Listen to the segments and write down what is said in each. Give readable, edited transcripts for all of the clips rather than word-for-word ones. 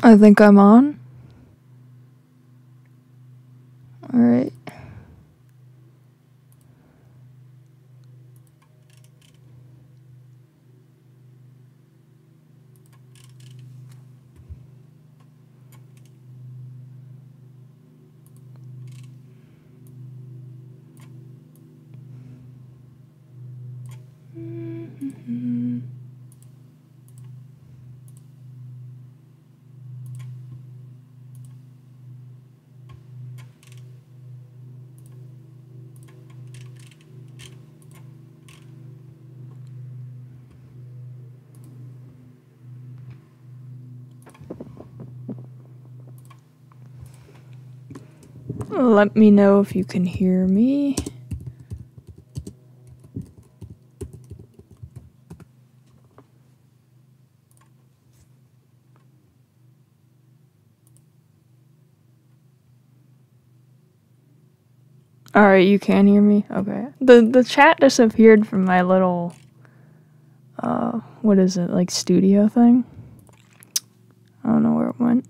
I think I'm on. All right. Let me know if you can hear me. All right, you can hear me? Okay. The chat disappeared from my little what is it? Like studio thing? I don't know where it went.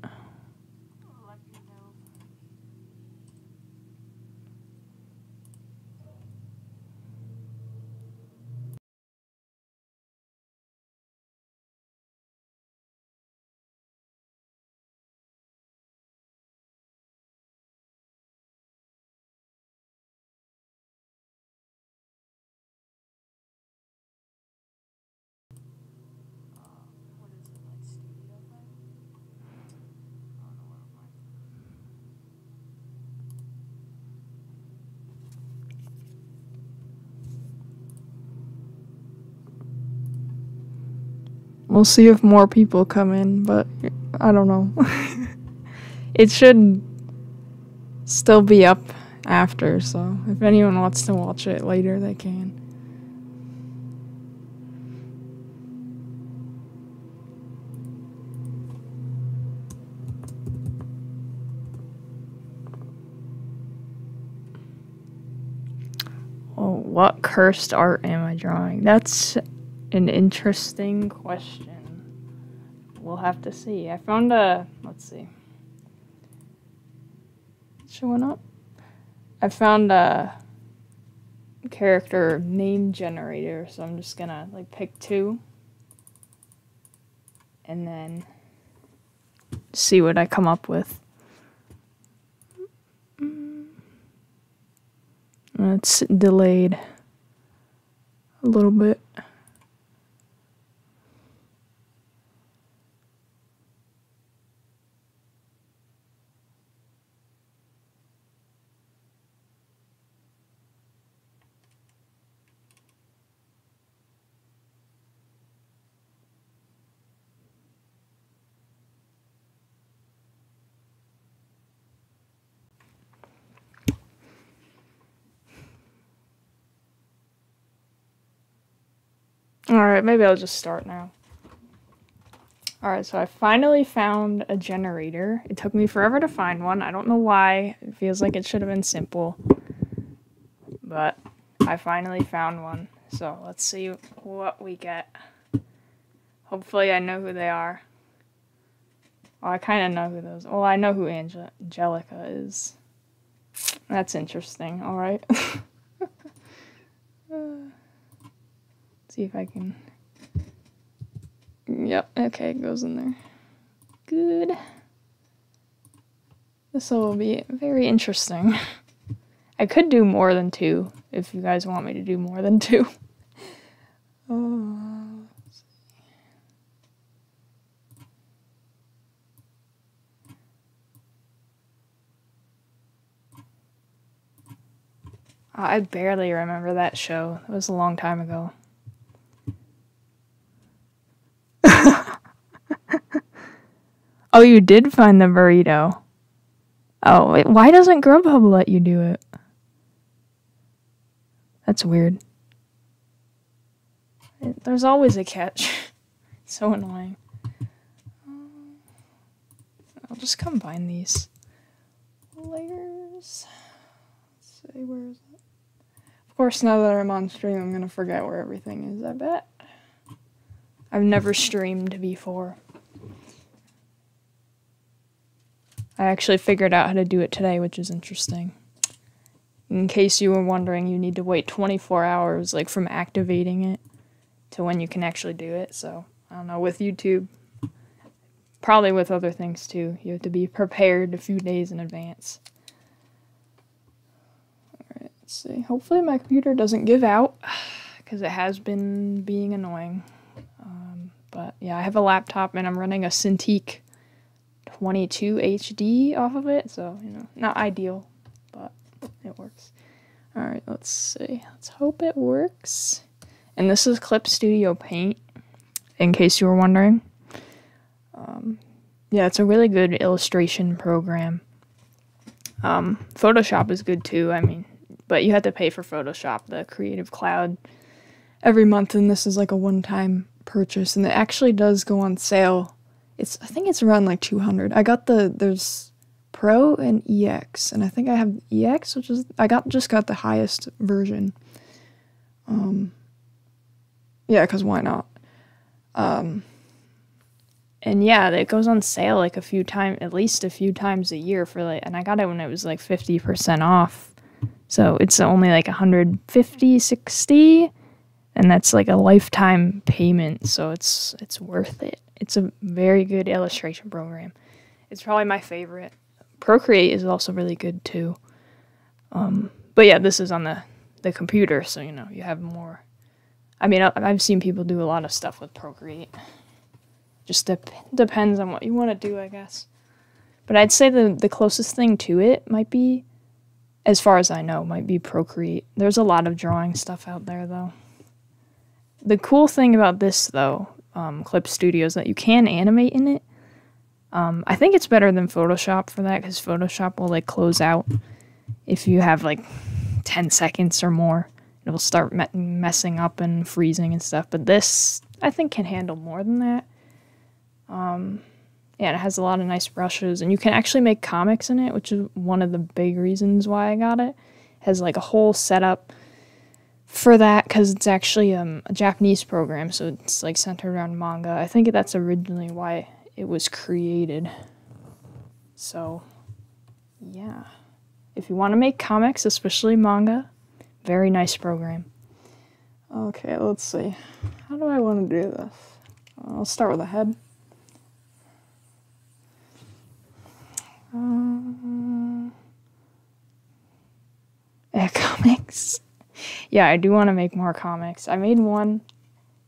We'll see if more people come in, but I don't know. It should still be up after, so if anyone wants to watch it later, they can. Oh, what cursed art am I drawing? That's an interesting question. We'll have to see. I found a, let's see. Showing up. I found a character name generator, so I'm just gonna like pick two and then see what I come up with. It's delayed a little bit. Alright, maybe I'll just start now. Alright, so I finally found a generator. It took me forever to find one. I don't know why. It feels like it should have been simple. But I finally found one. So let's see what we get. Hopefully I know who they are. Well, I kind of know who those are. Well, I know who Angelica is. That's interesting. Alright. See if I can. Yep, okay, it goes in there. Good. This will be very interesting. I could do more than two if you guys want me to do more than two. Oh. I barely remember that show. It was a long time ago. Oh, you did find the burrito. Oh, wait, why doesn't Grubhub let you do it? That's weird. There's always a catch. So annoying. I'll just combine these layers. Let's see, where is it? Of course, now that I'm on stream, I'm gonna forget where everything is, I bet. I've never streamed before. I actually figured out how to do it today, which is interesting. In case you were wondering, you need to wait 24 hours, like, from activating it to when you can actually do it. So, I don't know, with YouTube, probably with other things too, you have to be prepared a few days in advance. Alright, let's see. Hopefully my computer doesn't give out, because it has been being annoying. But, yeah, I have a laptop, and I'm running a Cintiq 22 HD off of it, so, you know, not ideal. It works. Alright, let's see. Let's hope it works. And this is Clip Studio Paint, in case you were wondering. Yeah, it's a really good illustration program. Photoshop is good too, I mean, but you have to pay for Photoshop, the Creative Cloud, every month, and this is like a one-time purchase, and it actually does go on sale. I think it's around like $200. I got there's Pro and EX, and I think I have EX, which is I just got the highest version. Yeah, because why not? And yeah, it goes on sale like at least a few times a year for like, and I got it when it was like 50% off, so it's only like 150, 60, and that's like a lifetime payment, so it's worth it. It's a very good illustration program. It's probably my favorite. Procreate is also really good too, but yeah, this is on the computer, so you know you have more. I mean, I've seen people do a lot of stuff with Procreate. Just depends on what you want to do, I guess. But I'd say the closest thing to it might be, as far as I know, might be Procreate. There's a lot of drawing stuff out there though. The cool thing about this though, Clip Studio, is that you can animate in it. I think it's better than Photoshop for that, because Photoshop will, like, close out if you have, like, 10 seconds or more. It'll start messing up and freezing and stuff, but this, I think, can handle more than that. Yeah, it has a lot of nice brushes, and you can actually make comics in it, which is one of the big reasons why I got it. It has, like, a whole setup for that, because it's actually a Japanese program, so it's, like, centered around manga. I think that's originally why it was created. So yeah, if you want to make comics, especially manga, very nice program. Okay, let's see, how do I want to do this? I'll start with a head. Comics. Yeah, I do want to make more comics. I made one.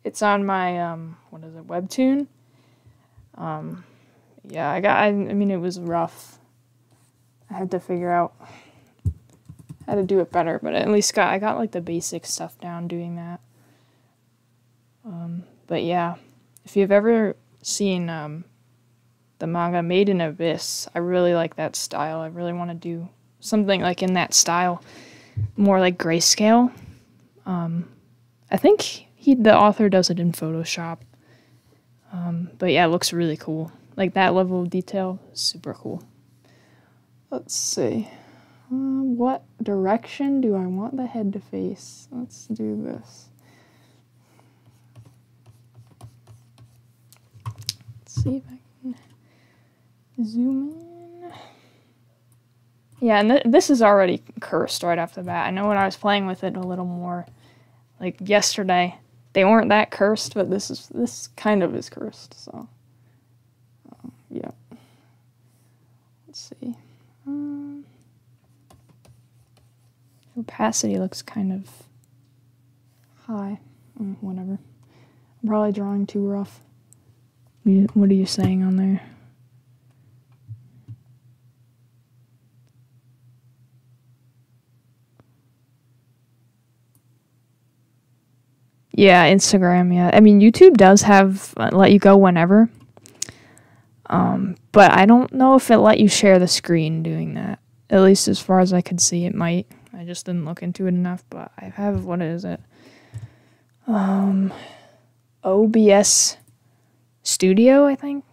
It's on my Webtoon. Yeah, I mean, it was rough. I had to figure out how to do it better, but at least I got like the basic stuff down doing that. But yeah, if you've ever seen, the manga Made in Abyss, I really like that style. I really want to do something like in that style, more like grayscale. I think the author does it in Photoshop. But yeah, it looks really cool. Like, that level of detail, super cool. Let's see. What direction do I want the head to face? Let's do this. Let's see if I can zoom in. Yeah, and this is already cursed right off the bat. I know when I was playing with it a little more, like yesterday, they weren't that cursed, but this kind of is cursed, so yeah. Let's see. Opacity looks kind of high. Whatever. I'm probably drawing too rough. What are you saying on there? Yeah, Instagram, yeah. I mean, YouTube does have let you go whenever. But I don't know if it let you share the screen doing that. At least as far as I could see, it might. I just didn't look into it enough, but I have, what is it? OBS Studio, I think.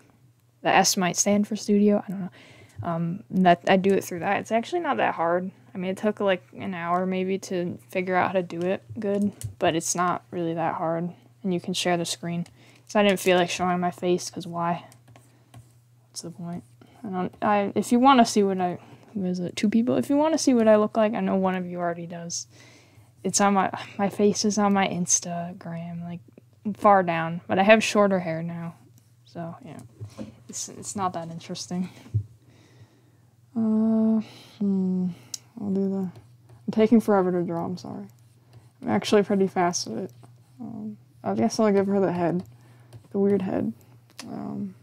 The S might stand for studio, I don't know. That I do it through that. It's actually not that hard. I mean, it took like an hour maybe to figure out how to do it good, but it's not really that hard, and you can share the screen. So I didn't feel like showing my face, because why? What's the point? If you want to see what two people? If you want to see what I look like, I know one of you already does. It's on my face is on my Instagram, like far down, but I have shorter hair now, so yeah, it's not that interesting. I'll do the. I'm taking forever to draw. I'm sorry. I'm actually pretty fast at it. I guess I'll give her the head, the weird head, and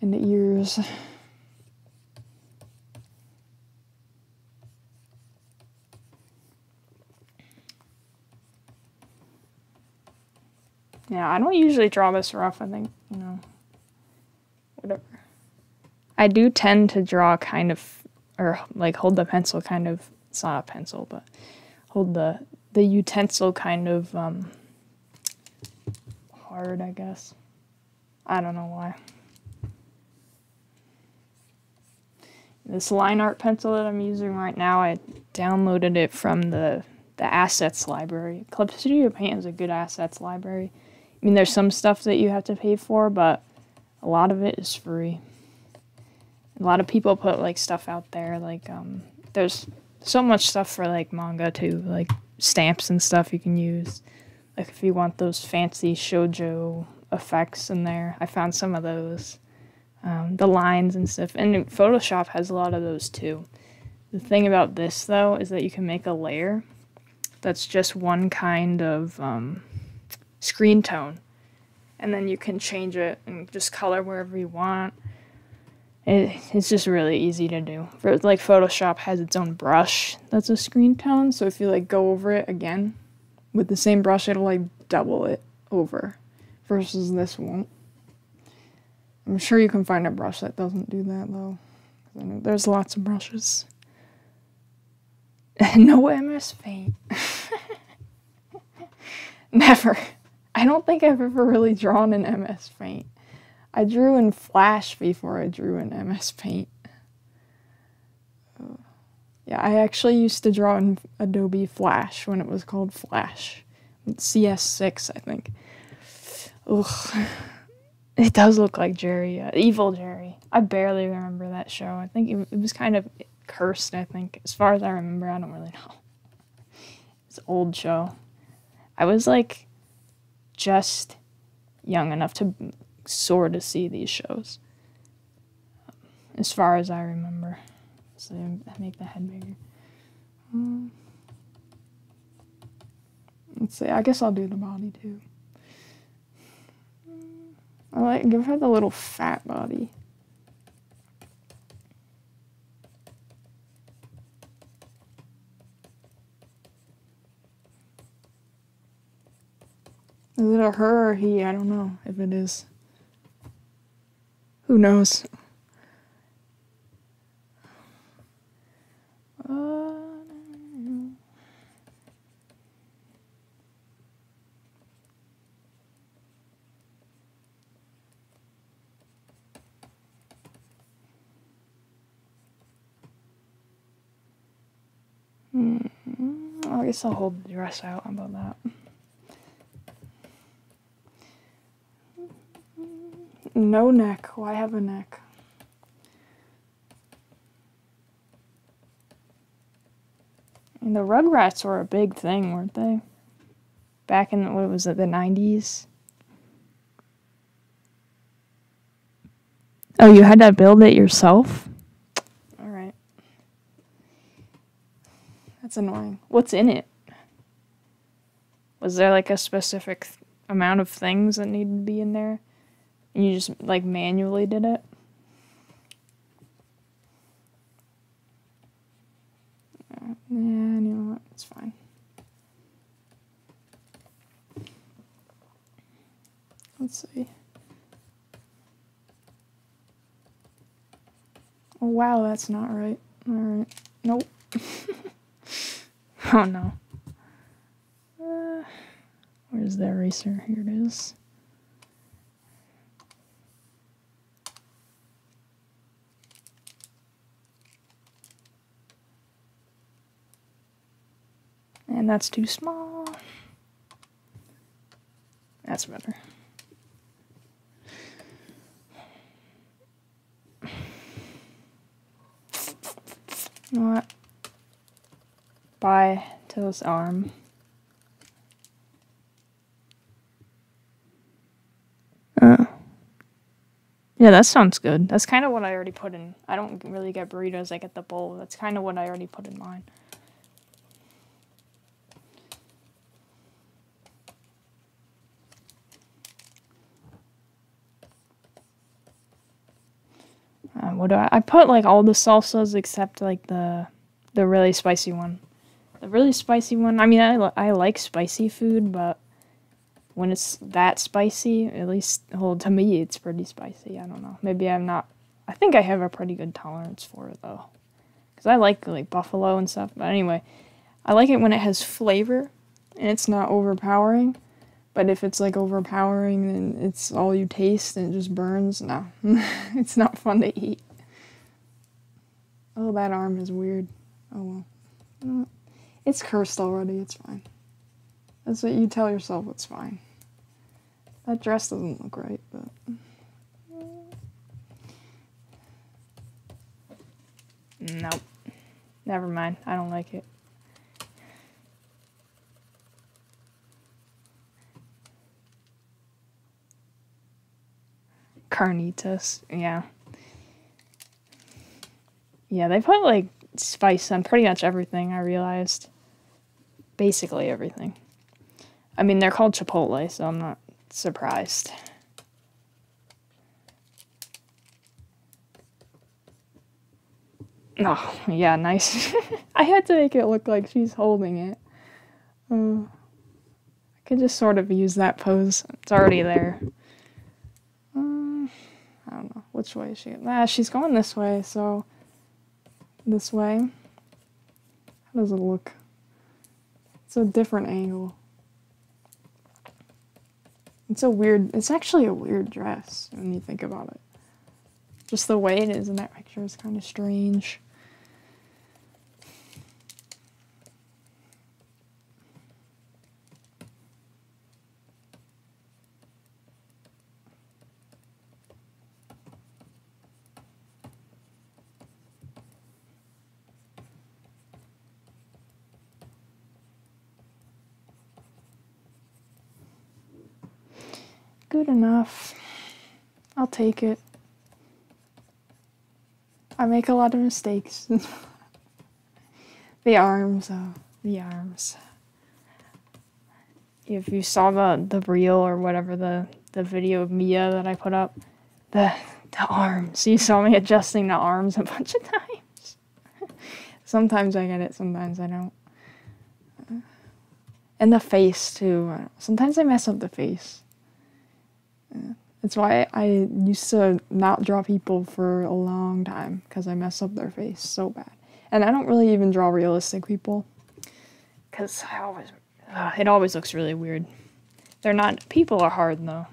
the ears. Yeah, I don't usually draw this rough, I think, you know, whatever. I do tend to draw kind of, or like hold the pencil kind of, it's not a pencil, but hold the utensil kind of hard, I guess. I don't know why. This line art pencil that I'm using right now, I downloaded it from the assets library. Clip Studio Paint is a good assets library. I mean, there's some stuff that you have to pay for, but a lot of it is free. A lot of people put, like, stuff out there, like, there's so much stuff for, like, manga, too, like, stamps and stuff you can use. Like, if you want those fancy shoujo effects in there, I found some of those. The lines and stuff, and Photoshop has a lot of those, too. The thing about this, though, is that you can make a layer that's just one kind of, screen tone, and then you can change it and just color wherever you want. It's just really easy to do. For, like, Photoshop has its own brush that's a screen tone, so if you like go over it again with the same brush, it'll like double it over, versus this won't. I'm sure you can find a brush that doesn't do that, though. I know there's lots of brushes. No MS Paint. Never. I don't think I've ever really drawn in MS Paint. I drew in Flash before I drew in MS Paint. Yeah, I actually used to draw in Adobe Flash when it was called Flash. It's CS6, I think. Ugh. It does look like Jerry. Evil Jerry. I barely remember that show. I think it was kind of cursed, I think. As far as I remember, I don't really know. It's an old show. I was, like, just young enough to sort of see these shows, as far as I remember. So I make the head bigger. Let's see, I guess I'll do the body too. I like, give her the little fat body. Is it a her or he? I don't know if it is. Who knows? I guess I'll hold the dress out. How about that? No neck. Why have a neck? And the Rugrats were a big thing, weren't they? Back in, what was it, the 90s? Oh, you had to build it yourself? Alright. That's annoying. What's in it? Was there, like, a specific amount of things that needed to be in there? You just, like, manually did it? Yeah, you know what? It's fine. Let's see. Oh, wow, that's not right. Alright. Nope. Oh, no. Where's the eraser? Here it is. And that's too small. That's better. You know what? Bye to this arm. Yeah, that sounds good. That's kind of what I already put in. I don't really get burritos, I get the bowl. That's kind of what I already put in mine. What do I put like all the salsas except like the really spicy one. The really spicy one, I mean, I like spicy food, but when it's that spicy, at least, well, to me, it's pretty spicy. I don't know. Maybe I'm not. I think I have a pretty good tolerance for it, though. Because I like buffalo and stuff. But anyway, I like it when it has flavor and it's not overpowering. But if it's, like, overpowering and it's all you taste and it just burns, no. It's not fun to eat. Oh, that arm is weird. Oh, well. It's cursed already. It's fine. That's what you tell yourself, it's fine. That dress doesn't look right, but... Nope. Never mind, I don't like it. Carnitas, yeah. Yeah, they put, like, spice on pretty much everything, I realized. Basically everything. I mean, they're called Chipotle, so I'm not surprised. Oh, yeah, nice. I had to make it look like she's holding it. I could just sort of use that pose. It's already there. I don't know. Which way is she? Ah, she's going this way, so... This way. How does it look? It's a different angle. It's actually a weird dress when you think about it. Just the way it is in that picture is kind of strange. Good enough. I'll take it. I make a lot of mistakes. The arms, the arms. If you saw the reel or whatever, the video of Mia that I put up, the arms. You saw me adjusting the arms a bunch of times. Sometimes I get it, sometimes I don't. And the face too. Sometimes I mess up the face. That's why I used to not draw people for a long time, because I mess up their face so bad. And I don't really even draw realistic people, because it always looks really weird. They're not, people are hard though.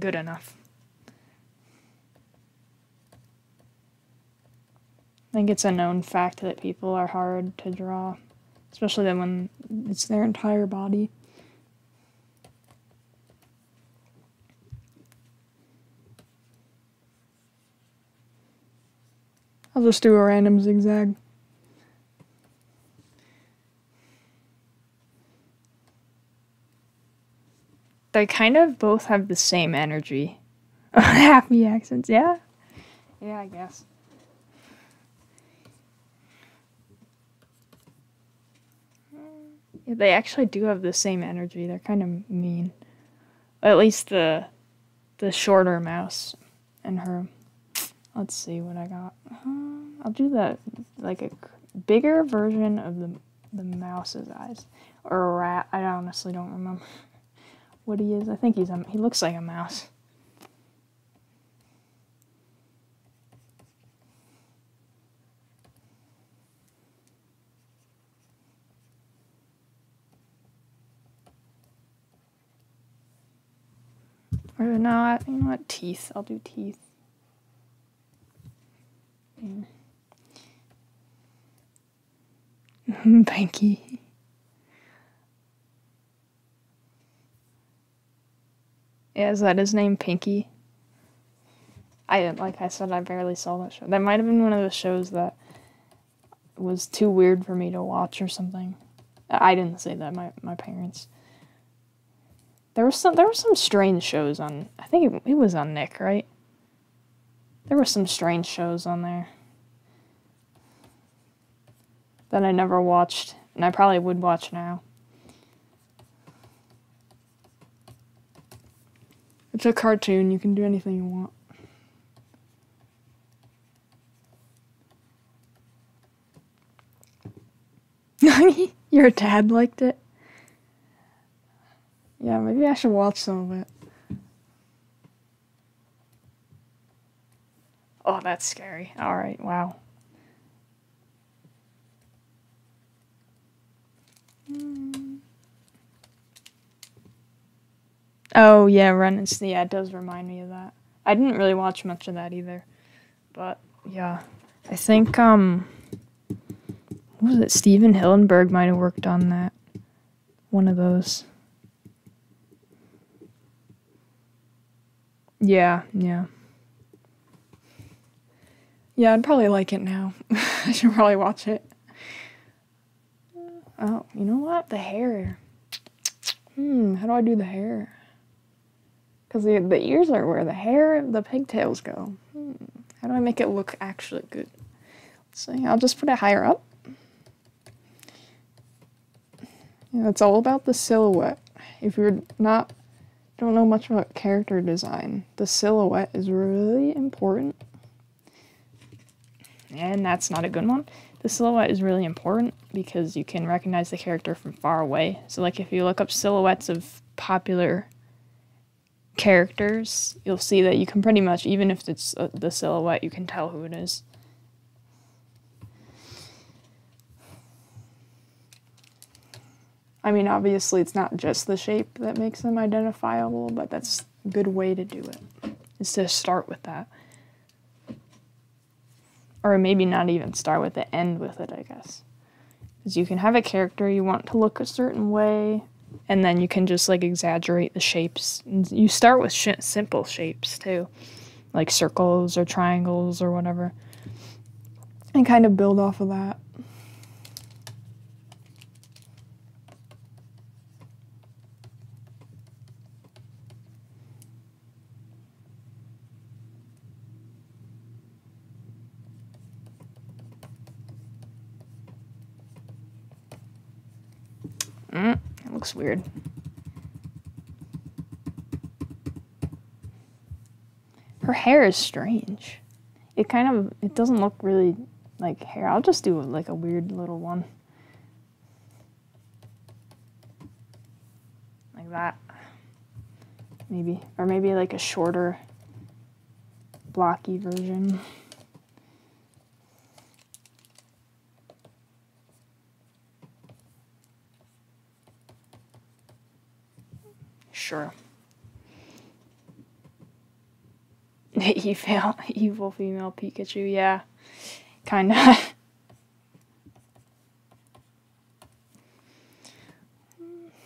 Good enough. I think it's a known fact that people are hard to draw. Especially then when it's their entire body. I'll just do a random zigzag. They kind of both have the same energy. Happy accents, yeah? Yeah, I guess. They actually do have the same energy. They're kind of mean. At least the shorter mouse and her. Let's see what I got. I'll do that, like a bigger version of the mouse's eyes. Or a rat. I honestly don't remember what he is. I think he looks like a mouse. Or not, you know what, teeth. I'll do teeth. Yeah. Pinky. Yeah, is that his name, Pinky? Like I said, I barely saw that show. That might have been one of those shows that was too weird for me to watch or something. I didn't say that, my parents. There were some strange shows on, I think it was on Nick, right? There were some strange shows on there that I never watched, and I probably would watch now. It's a cartoon, you can do anything you want. Your dad liked it? Yeah, maybe I should watch some of it. Oh, that's scary. Alright, wow. Oh, yeah, yeah, it does remind me of that. I didn't really watch much of that either. But, yeah. I think, what was it? Steven Hillenburg might have worked on that. One of those. Yeah. Yeah, I'd probably like it now. I should probably watch it. Oh, you know what? The hair. How do I do the hair? Because the ears are where the hair, the pigtails go. How do I make it look actually good? So I'll just put it higher up. Yeah, it's all about the silhouette. If you're not... don't know much about character design, the silhouette is really important. And that's not a good one. The silhouette is really important because you can recognize the character from far away. So like if you look up silhouettes of popular characters, you'll see that you can pretty much, even if it's the silhouette, you can tell who it is. I mean, obviously it's not just the shape that makes them identifiable, but that's a good way to do it, is to start with that. Or maybe not even start with it, end with it, I guess. Because you can have a character you want to look a certain way, and then you can just, like, exaggerate the shapes. And you start with simple shapes, too, like circles or triangles or whatever, and kind of build off of that. It looks weird. Her hair is strange. It doesn't look really like hair. I'll just do like a weird little one. Like that. Maybe. Or maybe like a shorter, blocky version. Sure. Evil female Pikachu, yeah. Kinda.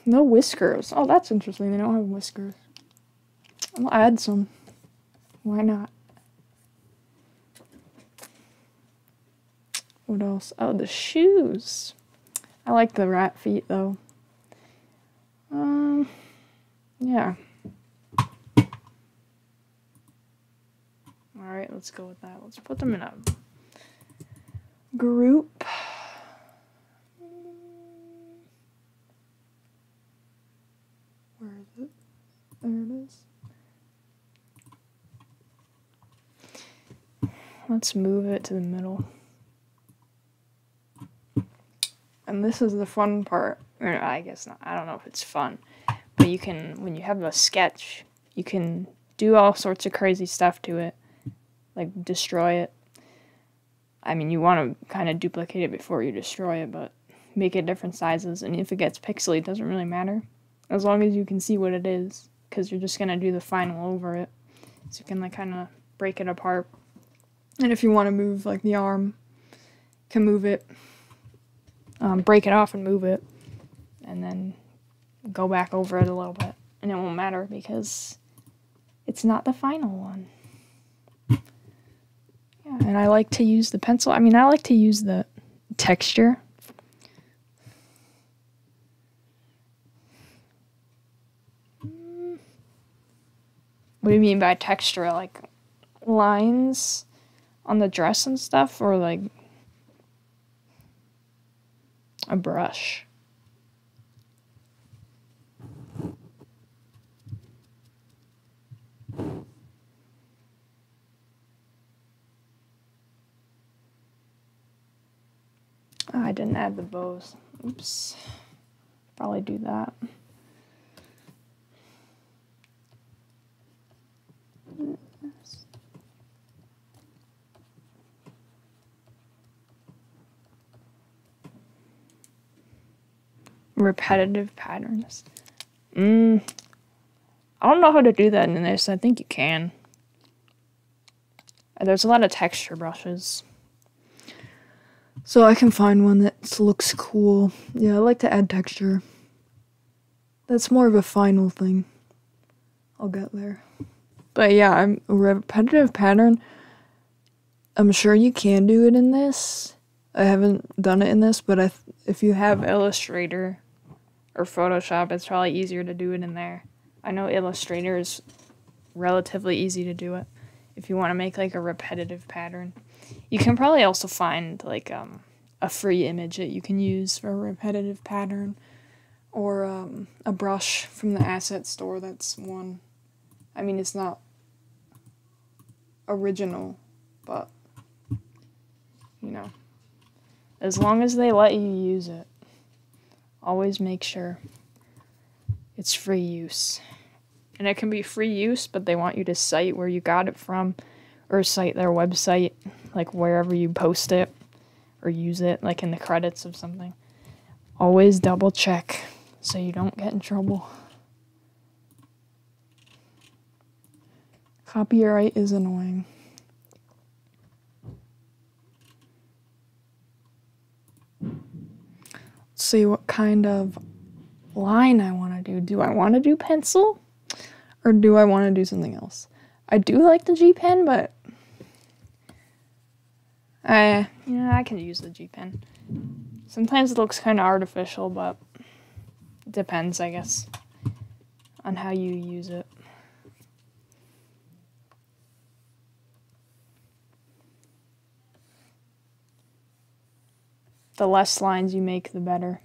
No whiskers. Oh, that's interesting. They don't have whiskers. I'll add some. Why not? What else? Oh, the shoes. I like the rat feet, though. Yeah. Alright, let's go with that. Let's put them in a group. Where is it? There it is. Let's move it to the middle. And this is the fun part. Or I guess not. I don't know if it's fun. But you can, when you have a sketch, you can do all sorts of crazy stuff to it, like destroy it. I mean, you want to kind of duplicate it before you destroy it, but make it different sizes. And if it gets pixely, it doesn't really matter, as long as you can see what it is, because you're just going to do the final over it. So you can like kind of break it apart. And if you want to move like the arm, you can move it, break it off and move it, and then go back over it a little bit, and it won't matter because it's not the final one. Yeah, and I like to use the pencil. I mean, I like to use the texture. What do you mean by texture? Like lines on the dress and stuff, or like a brush? Oh, I didn't add the bows. Oops. Probably do that. Repetitive patterns. I don't know how to do that in this. I think you can. There's a lot of texture brushes. So I can find one that looks cool. Yeah, I like to add texture. That's more of a final thing. I'll get there. But yeah, I'm a repetitive pattern. I'm sure you can do it in this. I haven't done it in this, but if you have Illustrator or Photoshop, it's probably easier to do it in there. I know Illustrator is relatively easy to do it if you want to make like a repetitive pattern. You can probably also find like a free image that you can use for a repetitive pattern, or a brush from the asset store. That's one. I mean, it's not original, but you know, as long as they let you use it, always make sure it's free use. And it can be free use, but they want you to cite where you got it from, or cite their website, like wherever you post it, or use it, like in the credits of something. Always double check so you don't get in trouble. Copyright is annoying. Let's see what kind of line I want to do. Do I want to do pencil? Or do I want to do something else? I do like the G-Pen, but I can use the G-Pen. Sometimes it looks kind of artificial, but it depends, I guess, on how you use it. The less lines you make, the better.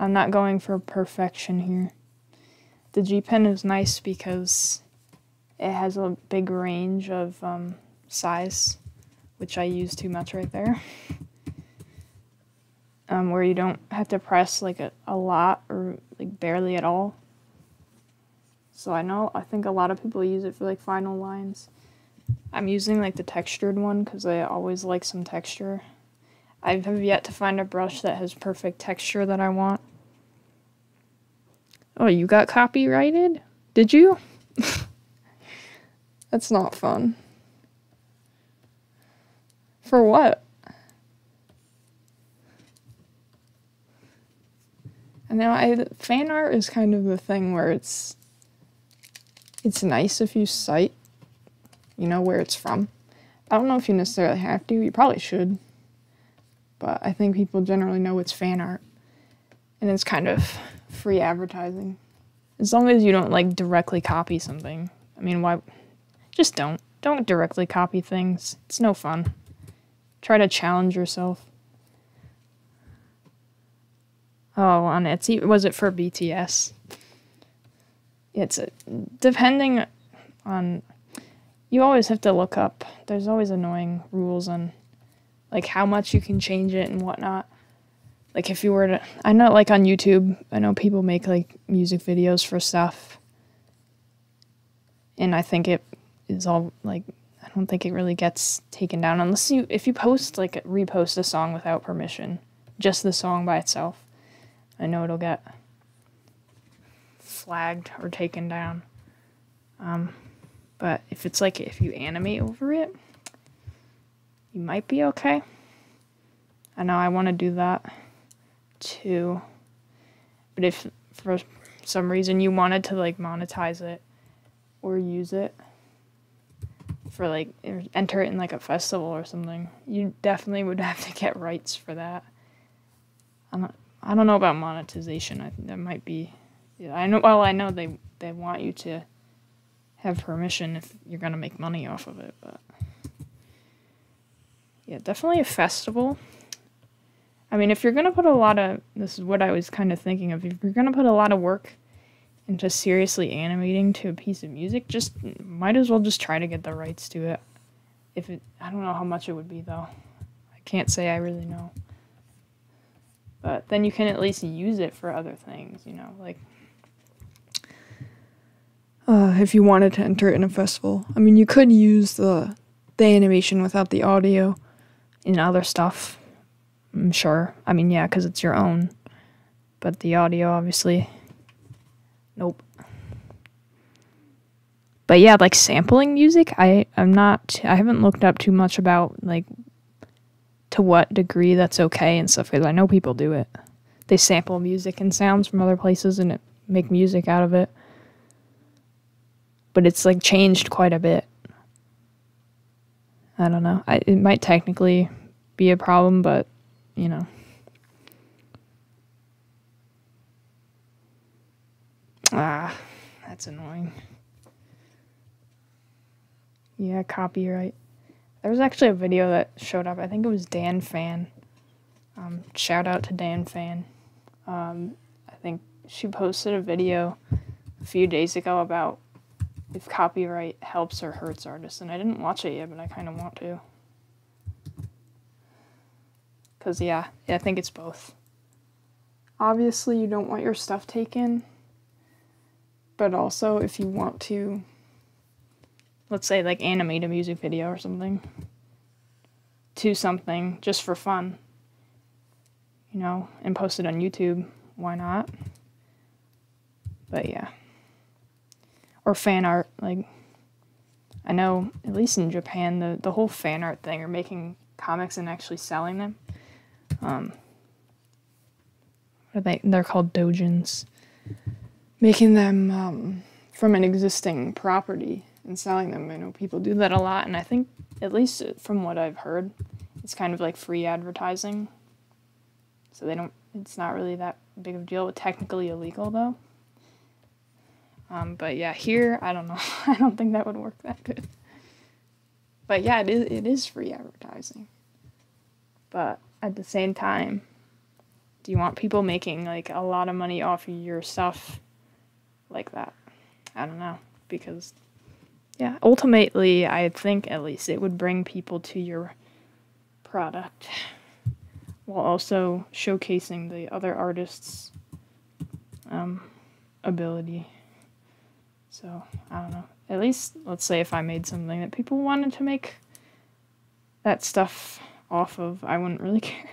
I'm not going for perfection here. The G-Pen is nice because it has a big range of size, which I use too much right there, where you don't have to press like a lot, or like barely at all. So I think a lot of people use it for like final lines. I'm using like the textured one because I always like some texture. I have yet to find a brush that has perfect texture that I want. Oh, you got copyrighted? Did you? That's not fun. For what? And now fan art is kind of the thing where it's nice if you cite, you know, where it's from. I don't know if you necessarily have to. You probably should. But I think people generally know it's fan art. And it's kind of free advertising, as long as you don't like directly copy something. I mean, why? Just don't directly copy things. It's no fun. Try to challenge yourself. Oh, on Etsy, was it for BTS? It's depending on. You always have to look up. There's always annoying rules on like how much you can change it and whatnot. Like if you were to, I know like on YouTube, I know people make like music videos for stuff. And I think it is all like, I don't think it really gets taken down unless if you post like repost a song without permission, just the song by itself. I know it'll get flagged or taken down. But if it's like, if you animate over it, you might be okay. I know I want to do that too, but if for some reason you wanted to like monetize it, or use it for like, enter it in like a festival or something. You definitely would have to get rights for that. I don't know about monetization. I think that might be, yeah, I know, well, I know they want you to have permission if you're gonna make money off of it, but yeah, definitely a festival. I mean, if you're gonna put a lot of, this is what I was kind of thinking of, if you're gonna put a lot of work into seriously animating to a piece of music, just might as well just try to get the rights to it. If it, I don't know how much it would be though. I can't say I really know. But then you can at least use it for other things, you know, like if you wanted to enter it in a festival. I mean, you could use the animation without the audio in other stuff, I'm sure. I mean, yeah, because it's your own. But the audio, obviously, nope. But yeah, like sampling music, I haven't looked up too much about like to what degree that's okay and stuff, because I know people do it. They sample music and sounds from other places and make music out of it. But it's like changed quite a bit. I don't know. It might technically be a problem, but you know. Ah, that's annoying. Yeah, copyright. There was actually a video that showed up. I think it was DanPhan. Shout out to DanPhan. I think she posted a video a few days ago about if copyright helps or hurts artists, and I didn't watch it yet, but I kind of want to. Because, yeah, I think it's both. Obviously, you don't want your stuff taken, but also if you want to, let's say, like, animate a music video or something to something just for fun, you know, and post it on YouTube, why not? But, yeah. Or fan art, like, I know, at least in Japan, the whole fan art thing, or making comics and actually selling them. They're called doujins. Making them from an existing property and selling them. I know people do that a lot, and I think, at least from what I've heard, it's kind of like free advertising. So it's not really that big of a deal, but technically illegal, though. But yeah, here, I don't know. I don't think that would work that good. But yeah, it is free advertising. But at the same time, do you want people making, like, a lot of money off your stuff like that? I don't know. Because, yeah, ultimately, I think at least it would bring people to your product while also showcasing the other artist's ability. So, I don't know. At least, let's say if I made something that people wanted to make that stuff off of, I wouldn't really care.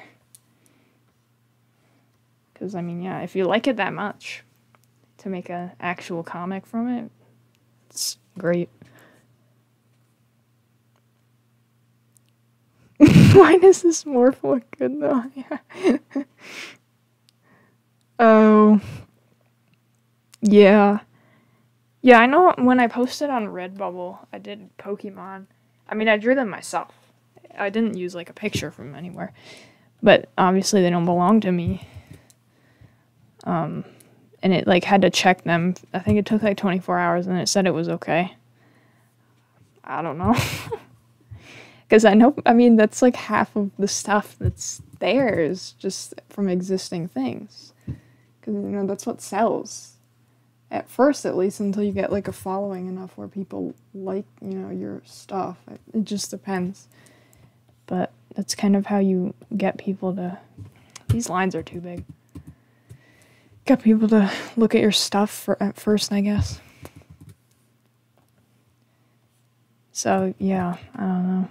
Because, I mean, yeah, if you like it that much, to make an actual comic from it, it's great. Why does this morph look good, though? Yeah. Oh. Yeah. Yeah, I know when I posted on Redbubble, I did Pokemon. I mean, I drew them myself. I didn't use, like, a picture from anywhere. But obviously they don't belong to me. And it, like, had to check them. I think it took, like, 24 hours, and it said it was okay. I don't know. Because I know, I mean, that's, like, half of the stuff that's theirs just from existing things. Because, you know, that's what sells. At first, at least, until you get, like, a following enough where people like, you know, your stuff. It just depends. But that's kind of how you get people to... These lines are too big. Get people to look at your stuff at first, I guess. So, yeah, I don't know.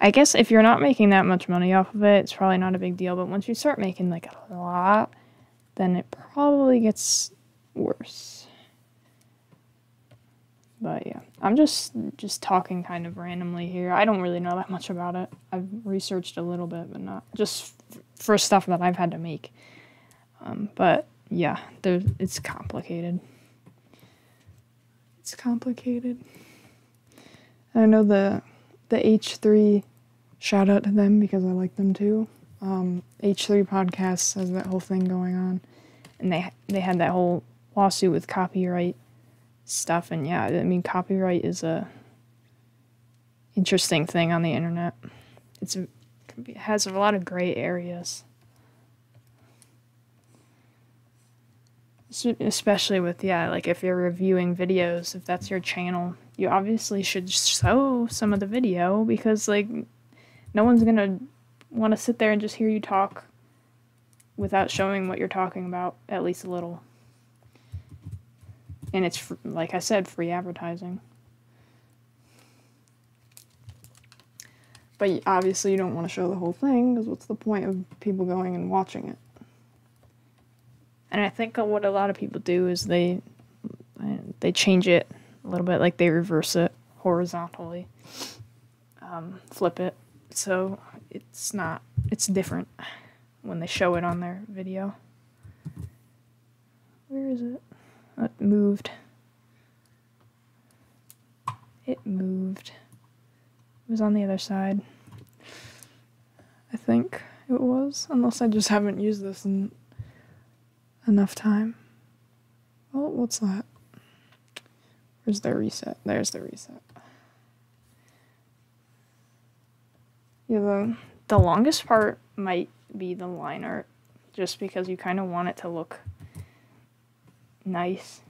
I guess if you're not making that much money off of it, it's probably not a big deal. But once you start making, like, a lot, then it probably gets worse. But yeah, I'm just talking kind of randomly here. I don't really know that much about it. I've researched a little bit, but not just for stuff that I've had to make. But yeah, it's complicated. It's complicated. I know the H3, shout out to them because I like them too. H3 Podcast has that whole thing going on, and they had that whole lawsuit with copyright stuff, and yeah, I mean, copyright is a interesting thing on the internet. It has a lot of gray areas, especially with, yeah, like if you're reviewing videos, if that's your channel, you obviously should show some of the video, because like no one's gonna want to sit there and just hear you talk without showing what you're talking about, at least a little. And it's, like I said, free advertising. But obviously you don't want to show the whole thing, because what's the point of people going and watching it? And I think what a lot of people do is they change it a little bit, like they reverse it horizontally, flip it. So it's different when they show it on their video. Where is it? Oh, it moved. It moved. It was on the other side. I think it was, unless I just haven't used this in enough time. Oh, what's that? Where's the reset? There's the reset. Yeah, the longest part might be the line art, just because you kind of want it to look nice.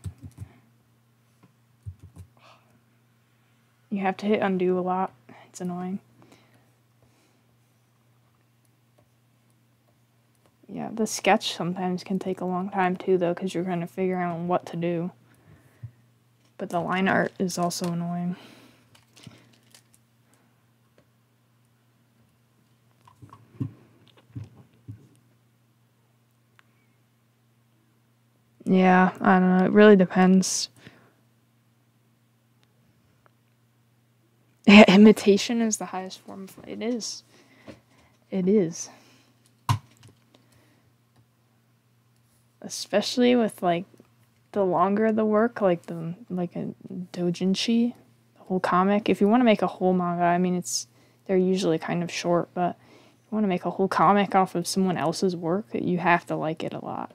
You have to hit undo a lot. It's annoying. Yeah, the sketch sometimes can take a long time too, though, because you're trying to figure out what to do. But the line art is also annoying. Yeah, I don't know. It really depends. Yeah, imitation is the highest form of... It is. It is. Especially with, like, the longer the work, like a doujinshi, the whole comic. If you want to make a whole manga, I mean, they're usually kind of short, but if you want to make a whole comic off of someone else's work, you have to like it a lot.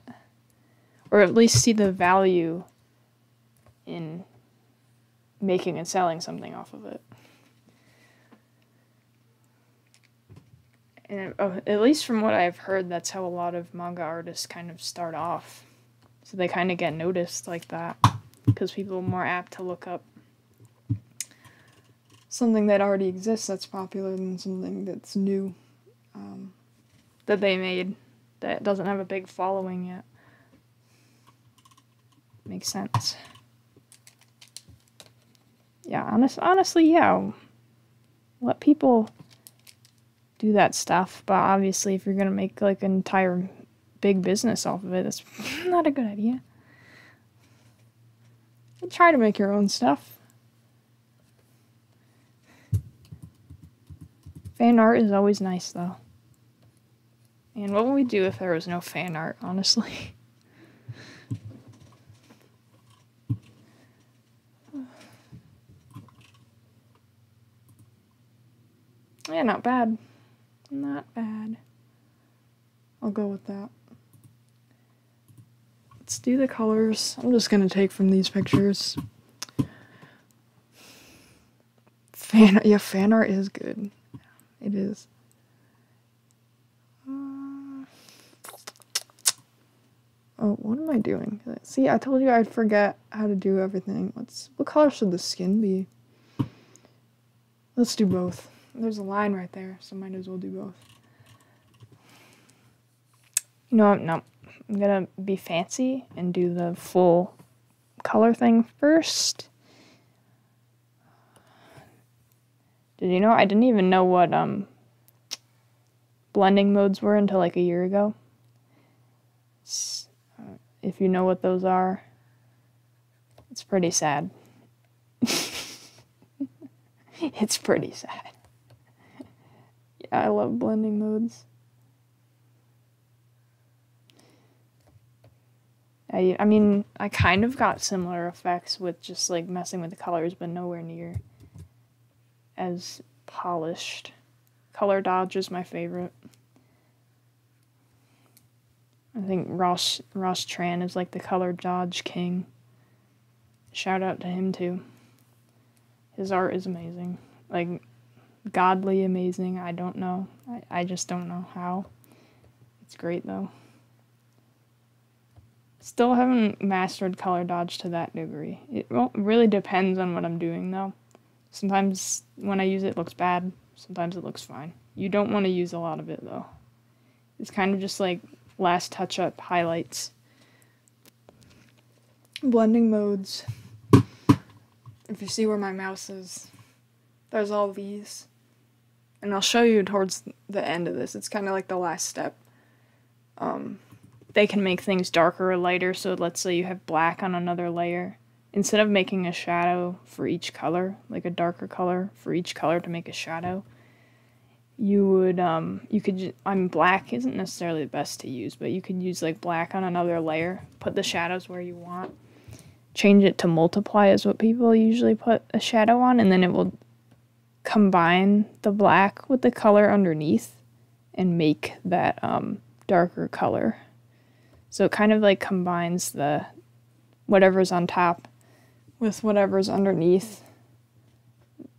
Or at least see the value in making and selling something off of it. And at least from what I've heard, that's how a lot of manga artists kind of start off. So they kind of get noticed like that, because people are more apt to look up something that already exists that's popular than something that's new, that they made, that doesn't have a big following yet. Makes sense. Yeah, honestly, yeah. Let people do that stuff, but obviously if you're gonna make like an entire big business off of it, that's not a good idea. And try to make your own stuff. Fan art is always nice, though. And what would we do if there was no fan art, honestly? Yeah, not bad. Not bad. I'll go with that. Let's do the colors. I'm just gonna take from these pictures. Fan art is good. It is. Oh, what am I doing? See, I told you I'd forget how to do everything. What color should the skin be? Let's do both. There's a line right there, so might as well do both. You know what? No. I'm gonna be fancy and do the full color thing first. Did you know? I didn't even know what blending modes were until like a year ago. If you know what those are, it's pretty sad. It's pretty sad. Yeah, I love blending modes. I I mean, I kind of got similar effects with just, like, messing with the colors, but nowhere near as polished. Color dodge is my favorite. I think Ross Tran is, like, the color dodge king. Shout out to him, too. His art is amazing. Like, godly amazing. I don't know. I just don't know how. It's great, though. Still haven't mastered color dodge to that degree. It really depends on what I'm doing, though. Sometimes when I use it, it looks bad. Sometimes it looks fine. You don't want to use a lot of it, though. It's kind of just like last touch-up highlights. Blending modes. If you see where my mouse is, there's all these. And I'll show you towards the end of this. It's kind of like the last step. They can make things darker or lighter, so let's say you have black on another layer. Instead of making a shadow for each color, like a darker color for each color to make a shadow, you would, you could, I mean, black isn't necessarily the best to use, but you could use, like, black on another layer, put the shadows where you want, change it to multiply is what people usually put a shadow on, and then it will combine the black with the color underneath and make that, darker color. So it kind of, like, combines the whatever's on top with whatever's underneath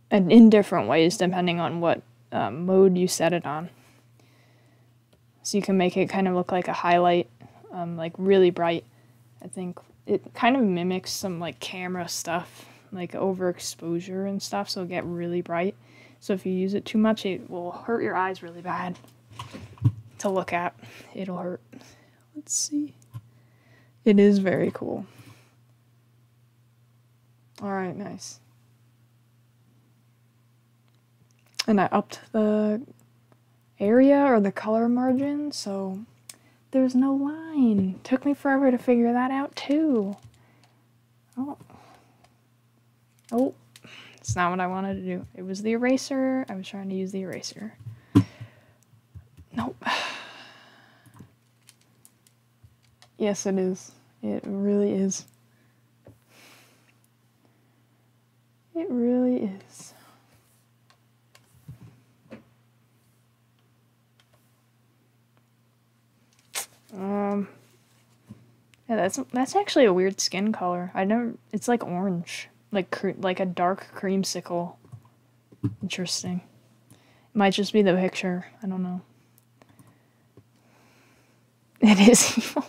and in different ways depending on what mode you set it on. So you can make it kind of look like a highlight, like really bright. I think it kind of mimics some, like, camera stuff, like overexposure and stuff, so it'll get really bright. So if you use it too much, it will hurt your eyes really bad to look at. It'll hurt. Let's see. It is very cool. Alright, nice. And I upped the area or the color margin, so there's no line. Took me forever to figure that out, too. Oh, it's not what I wanted to do. It was the eraser. I was trying to use the eraser. Nope. Yes, it is. It really is. It really is. Yeah, that's actually a weird skin color. I never. It's like orange, like a dark creamsicle. Interesting. It might just be the picture. I don't know. It is evil.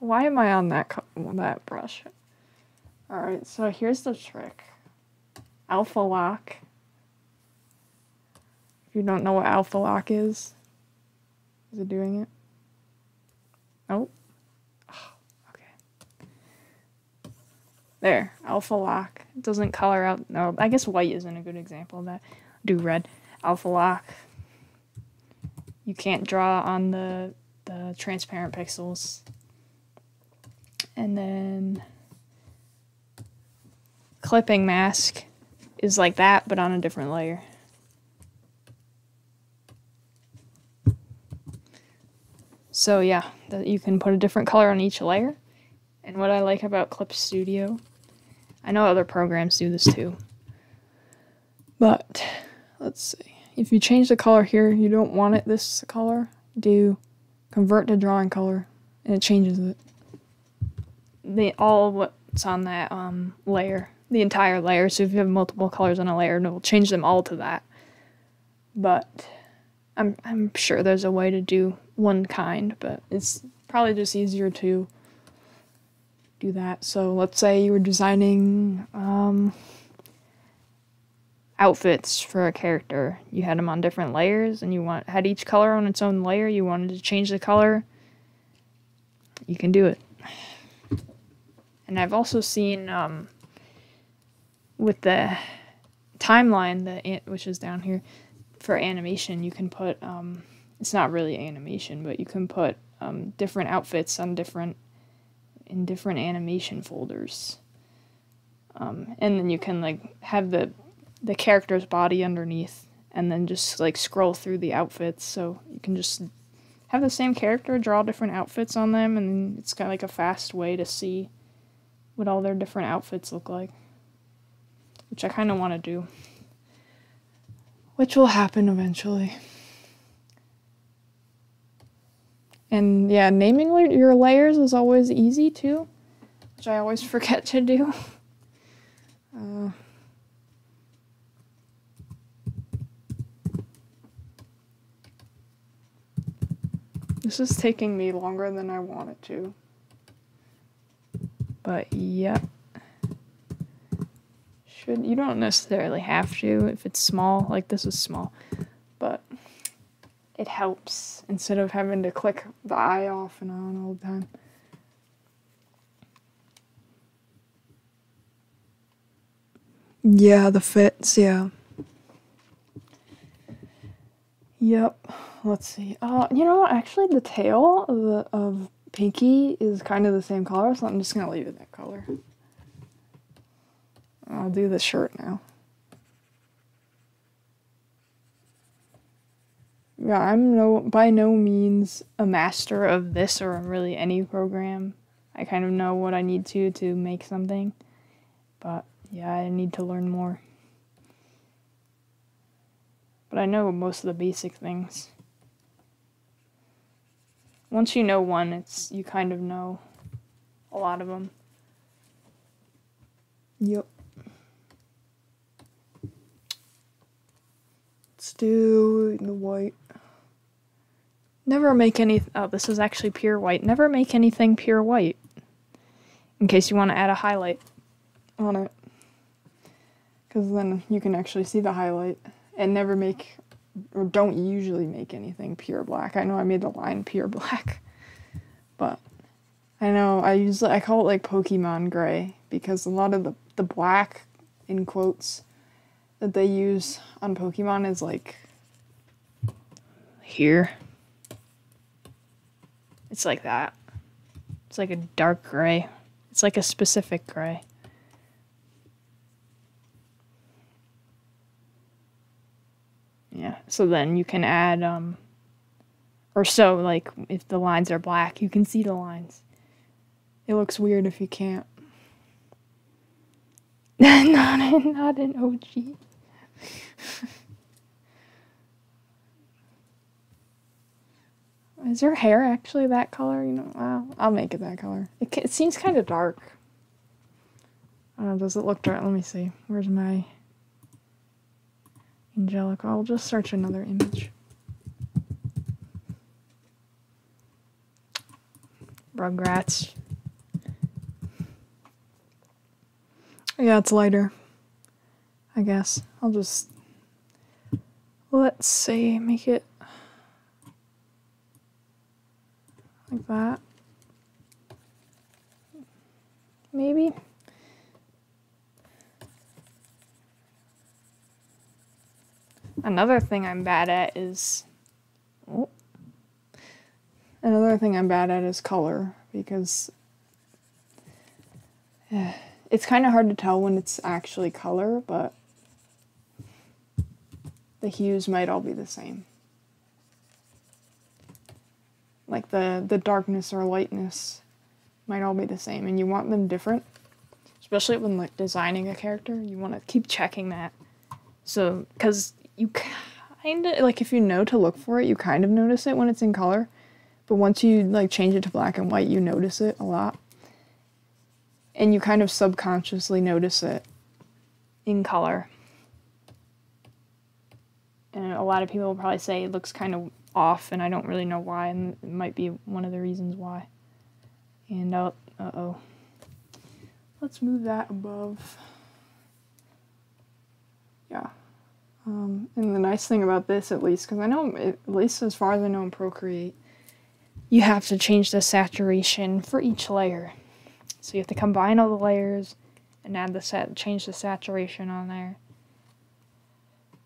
Why am I on that brush? Alright, so here's the trick. Alpha lock. If you don't know what alpha lock is it doing it? Nope. Oh, okay. There, alpha lock. It doesn't color out. No, I guess white isn't a good example of that. Do red. Alpha lock. You can't draw on the transparent pixels. And then clipping mask is like that, but on a different layer. So yeah, you can put a different color on each layer. And what I like about Clip Studio, I know other programs do this too, but let's see. If you change the color here, you don't want it this color, do convert to drawing color, and it changes it. All of what's on that layer, the entire layer. So if you have multiple colors on a layer, it will change them all to that. But I'm sure there's a way to do one kind, but it's probably just easier to do that. So let's say you were designing outfits for a character. You had them on different layers, and you had each color on its own layer. You wanted to change the color. You can do it. And I've also seen, with the timeline, which is down here, for animation, you can put, it's not really animation, but you can put different outfits on in different animation folders. And then you can, like, have the character's body underneath, and then just, like, scroll through the outfits, so you can just have the same character draw different outfits on them, and it's kind of like a fast way to see what all their different outfits look like, which I kind of want to do, which will happen eventually. And yeah, naming your layers is always easy too, which I always forget to do. This is taking me longer than I want it to. But yeah. You don't necessarily have to if it's small, like this is small, but it helps instead of having to click the eye off and on all the time. Yeah, the fits, yeah. Yep, let's see. You know, actually the tail of Pinky is kind of the same color, so I'm just going to leave it that color. I'll do the shirt now. Yeah, I'm by no means a master of this or really any program. I kind of know what I need to make something, but yeah, I need to learn more. But I know most of the basic things. Once you know one, you kind of know a lot of them. Yep. Let's do the white. Never make any... Oh, this is actually pure white. Never make anything pure white. In case you want to add a highlight on it. Because then you can actually see the highlight. And never make... Or don't usually make anything pure black. I know I made the line pure black. But... I know, I call it like Pokemon gray, because a lot of the black, in quotes, that they use on Pokemon is like, here. It's like that. It's like a dark gray. It's like a specific gray. Yeah, so then you can add, like, if the lines are black, you can see the lines. It looks weird if you can't. not an OG. Is your hair actually that color? You know, wow. I'll make it that color. It seems kind of dark. I don't know, does it look dark? Let me see. Where's my Angelica? I'll just search another image. Rugrats. Yeah, it's lighter, I guess. I'll just, let's see, make it like that. Maybe. Another thing I'm bad at is color, because it's kind of hard to tell when it's actually color, but the hues might all be the same. Like the darkness or lightness might all be the same, and you want them different. Especially when like designing a character, you want to keep checking that. So, because you kind of, like if you know to look for it, you kind of notice it when it's in color. But once you like change it to black and white, you notice it a lot. And you kind of subconsciously notice it in color. And a lot of people will probably say it looks kind of off, and I don't really know why, and it might be one of the reasons why. And uh-oh. Let's move that above. Yeah. And the nice thing about this, at least, because I know, at least as far as I know in Procreate, you have to change the saturation for each layer. So you have to combine all the layers and add the change the saturation on there.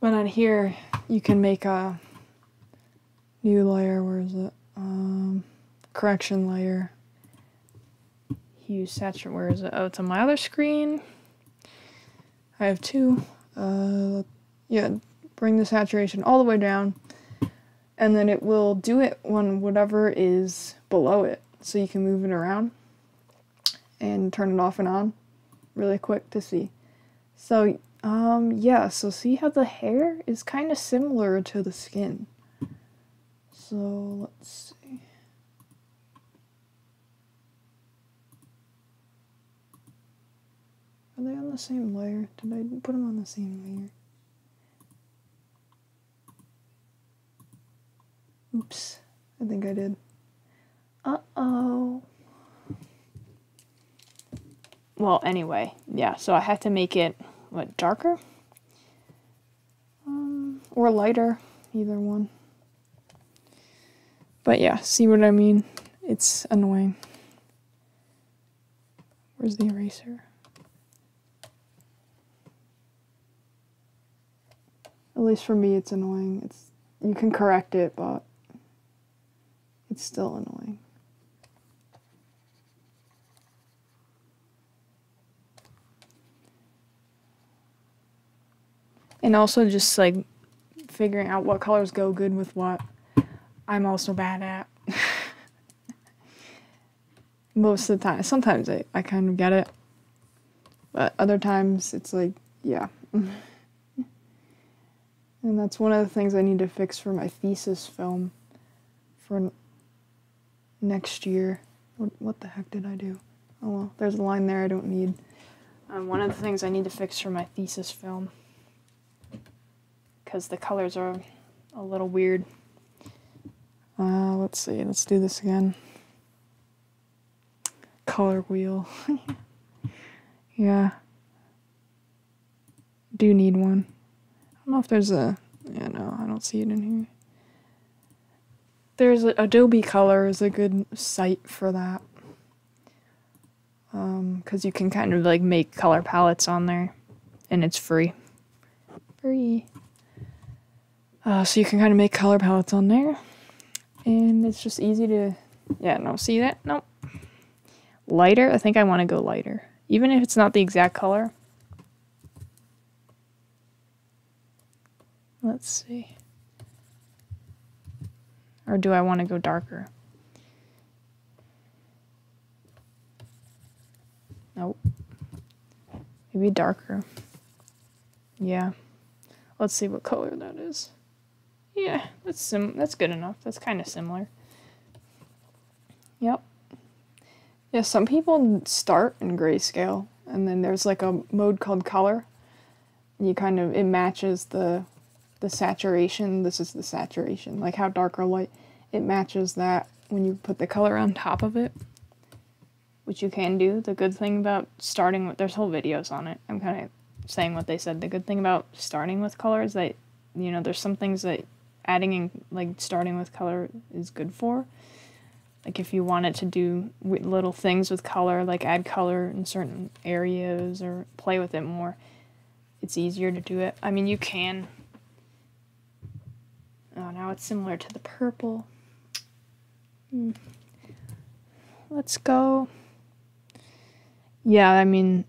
But on here, you can make a new layer. Where is it? Correction layer. Hue saturation. Where is it? Oh, it's on my other screen. I have two. Yeah, bring the saturation all the way down. and then it will do it on whatever is below it. So you can move it around and turn it off and on really quick to see. So yeah, so see how the hair is kind of similar to the skin. So let's see. Are they on the same layer? Did I put them on the same layer? Oops, I think I did. Uh-oh. Well, anyway, yeah, so I had to make it, what, darker? Or lighter, either one. But yeah, see what I mean? It's annoying. Where's the eraser? At least for me, it's annoying. It's, you can correct it, but it's still annoying. And also just like figuring out what colors go good with what, I'm also bad at. Most of the time. Sometimes I kind of get it. But other times it's like, yeah. And that's one of the things I need to fix for my thesis film for next year. What the heck did I do? Oh well, there's a line there I don't need. One of the things I need to fix for my thesis film, because the colors are a little weird. Let's see, let's do this again. Color wheel. Yeah. Do need one. I don't know if there's a, yeah, no, I don't see it in here. There's Adobe Color is a good site for that. Because you can kind of like make color palettes on there, and it's free. Free. So you can kind of make color palettes on there, and it's just easy to, yeah, no, see that? Nope. Lighter? I think I want to go lighter. Even if it's not the exact color. Let's see. Or do I want to go darker? Nope. Maybe darker. Yeah. Let's see what color that is. Yeah, that's good enough. That's kind of similar. Yep. Yeah, some people start in grayscale, and then there's like a mode called color. You kind of, it matches the saturation. This is the saturation, like how dark or light, it matches that when you put the color on top of it, which you can do. The good thing about starting with, there's whole videos on it, I'm kind of saying what they said. The good thing about starting with color is that, you know, there's some things that adding in, like starting with color is good for, like if you wanted to do little things with color, like add color in certain areas or play with it more, it's easier to do it. I mean, you can. Oh, now it's similar to the purple. Let's go. Yeah, I mean,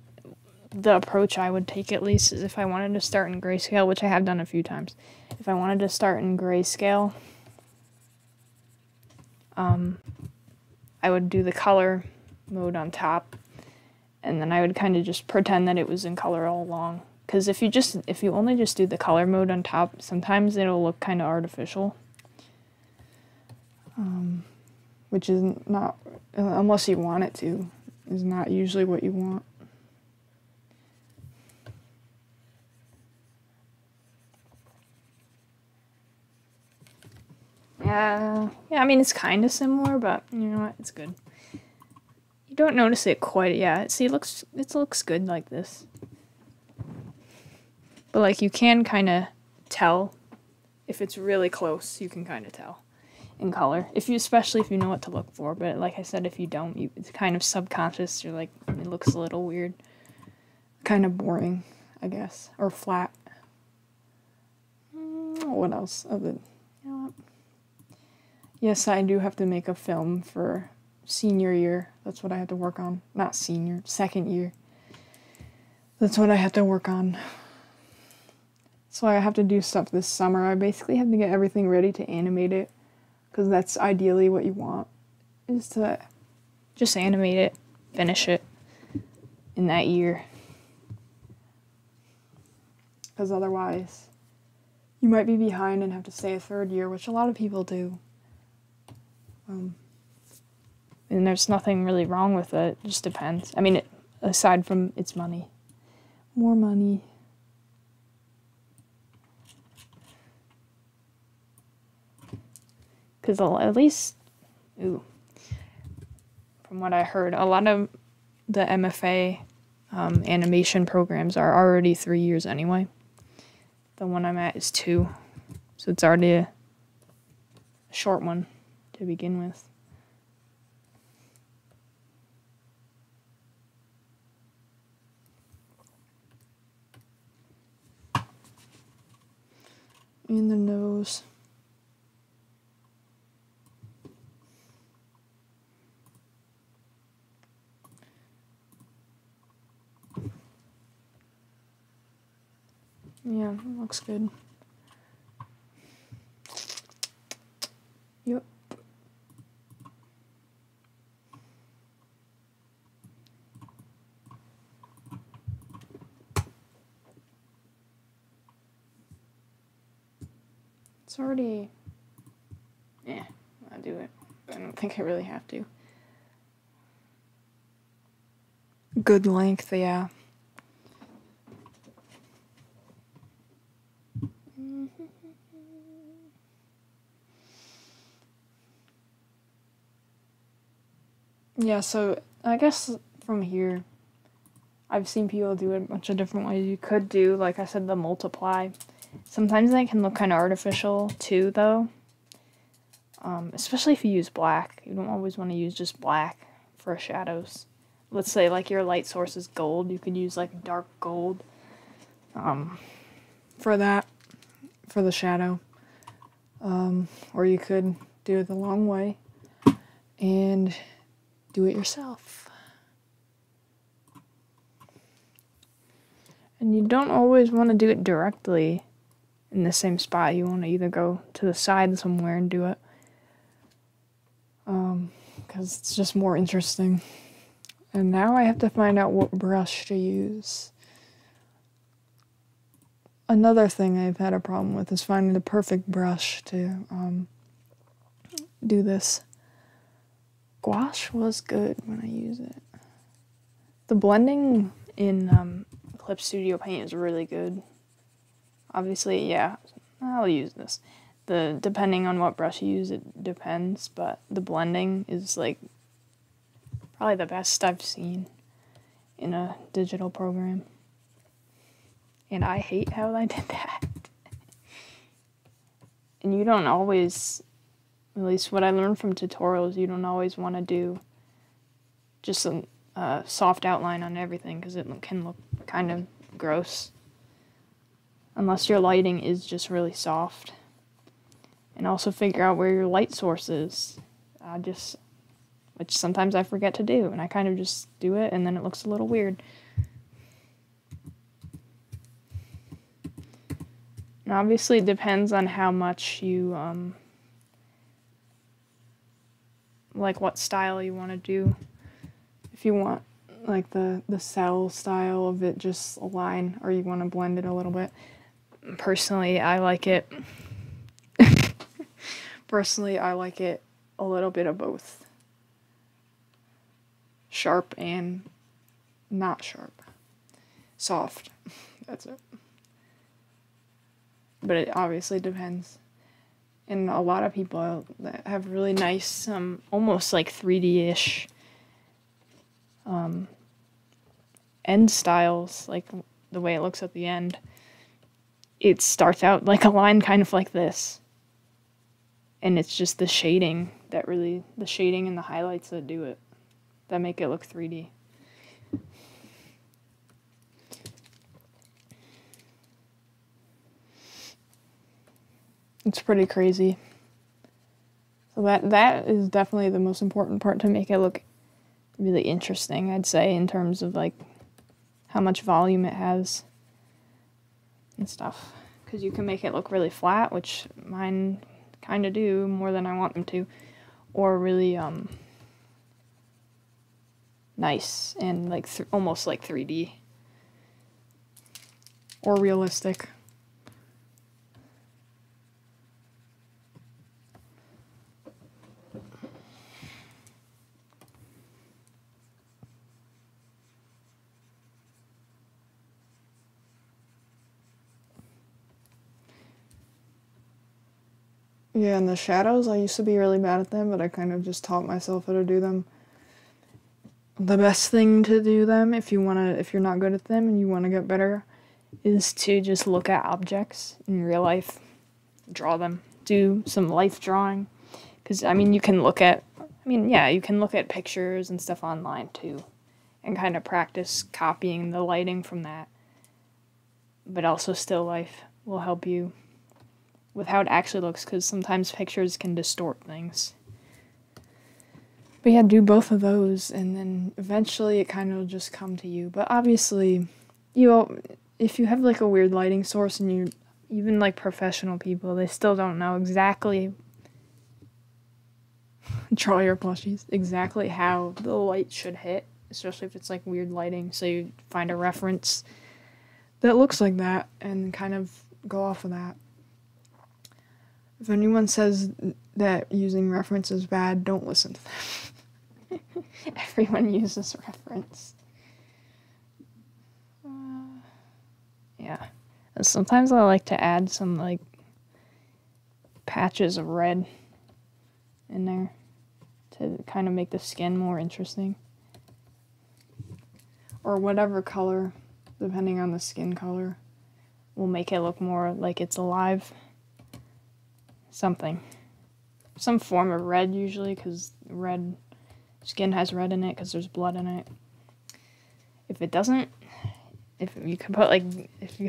the approach I would take at least is if I wanted to start in grayscale, which I have done a few times. If I wanted to start in grayscale, I would do the color mode on top, and then I would kind of just pretend that it was in color all along. Because if you only just do the color mode on top, sometimes it'll look kind of artificial, which is not, unless you want it to, is not usually what you want. Yeah, I mean, it's kind of similar, but you know what, it's good. You don't notice it quite, yeah, see, it looks good like this. But, like, you can kind of tell if it's really close, you can kind of tell in color. Especially if you know what to look for. But, like I said, if you don't, it's kind of subconscious. You're like, it looks a little weird. Kind of boring, I guess. Or flat. What else? Other, you know what? Yes, I do have to make a film for senior year. That's what I had to work on. Not senior, second year. That's what I had to work on. So I have to do stuff this summer. I basically have to get everything ready to animate it, because that's ideally what you want, is to just animate it, finish it in that year. Because otherwise, you might be behind and have to stay a third year, which a lot of people do. And there's nothing really wrong with it. It just depends. I mean, aside from it's money. More money. Because at least, from what I heard, a lot of the MFA animation programs are already 3 years anyway. The one I'm at is 2, so it's already a short one to begin with. In the nose. Yeah, looks good. Yep. It's already... yeah, I'll do it. I don't think I really have to. Good length, yeah. Yeah, so I guess from here, I've seen people do it a bunch of different ways. You could do, like I said, the multiply. Sometimes they can look kind of artificial too, though. Especially if you use black. You don't always want to use just black for shadows. Let's say, like, your light source is gold. You could use, like, dark gold for that, for the shadow. Or you could do it the long way and do it yourself. And you don't always want to do it directly in the same spot. You want to either go to the side somewhere and do it, because it's just more interesting. And now I have to find out what brush to use. Another thing I've had a problem with is finding the perfect brush to do this. Gouache was good when I use it. The blending in Clip Studio Paint is really good. Obviously, yeah, I'll use this. Depending on what brush you use, it depends, but the blending is, like, probably the best I've seen in a digital program. And I hate how I did that. And you don't always... at least what I learned from tutorials, you don't always want to do just a soft outline on everything, because it can look kind of gross. Unless your lighting is just really soft. And also figure out where your light source is. Which sometimes I forget to do, and I kind of just do it, and then it looks a little weird. And obviously it depends on how much you... like what style you want to do. If you want, like, the cell style of it, just a line, or you want to blend it a little bit. Personally, I like it. Personally, I like it a little bit of both. Sharp and not sharp. Soft. That's it. But it obviously depends. And a lot of people that have really nice, almost like 3D-ish end styles, like the way it looks at the end. It starts out like a line kind of like this. And it's just the shading that really, the shading and the highlights that do it, that make it look 3D. It's pretty crazy. So that is definitely the most important part to make it look really interesting, I'd say, in terms of, like, how much volume it has and stuff. because you can make it look really flat, which mine kind of do more than I want them to, or really nice and like almost like 3D or realistic. Yeah, and the shadows, I used to be really bad at them, but I kind of just taught myself how to do them. The best thing to do them, if you're not good at them and you want to get better, is to just look at objects in real life, draw them, do some life drawing. Because, I mean, you can look at pictures and stuff online, too, and kind of practice copying the lighting from that. But also still life will help you with how it actually looks, because sometimes pictures can distort things. But yeah, do both of those, and then eventually it kind of will just come to you. But obviously, if you have like a weird lighting source, and even like professional people, they still don't know exactly, draw your plushies, exactly how the light should hit, especially if it's like weird lighting, so you find a reference that looks like that, and kind of go off of that. If anyone says that using reference is bad, don't listen to them. Everyone uses reference. Yeah. And sometimes I like to add some, like, patches of red in there to kind of make the skin more interesting. Or whatever color, depending on the skin color, will make it look more like it's alive. Something. Some form of red, usually, because red skin has red in it because there's blood in it. If it doesn't, if you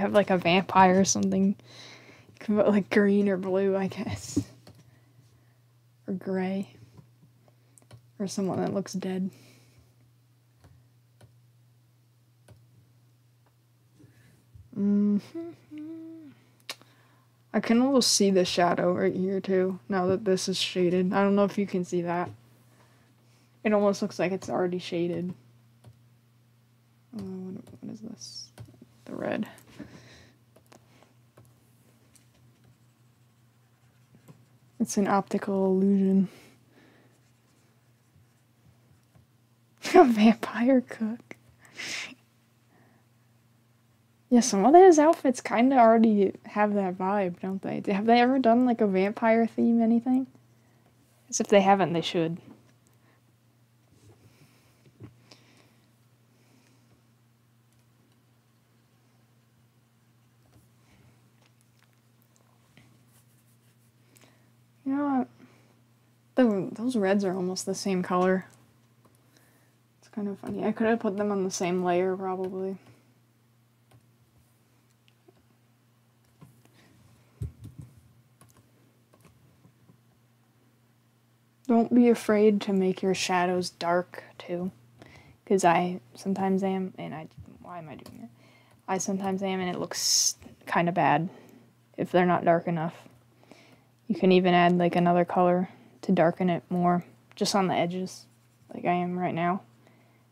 have like a vampire or something, you can put like green or blue, I guess. Or gray. Or someone that looks dead. I can almost see the shadow right here, too, now that this is shaded. I don't know if you can see that. It almost looks like it's already shaded. Oh, what is this? The red. It's an optical illusion. Vampire cook. Yeah, some of his outfits kind of already have that vibe, don't they? Have they ever done, like, a vampire theme anything? As if they haven't, they should. You know what? Those reds are almost the same color. It's kind of funny. I could have put them on the same layer, probably. Don't be afraid to make your shadows dark, too, because I sometimes am, why am I doing that? I sometimes am, and it looks kind of bad if they're not dark enough. You can even add, like, another color to darken it more, just on the edges, like I am right now,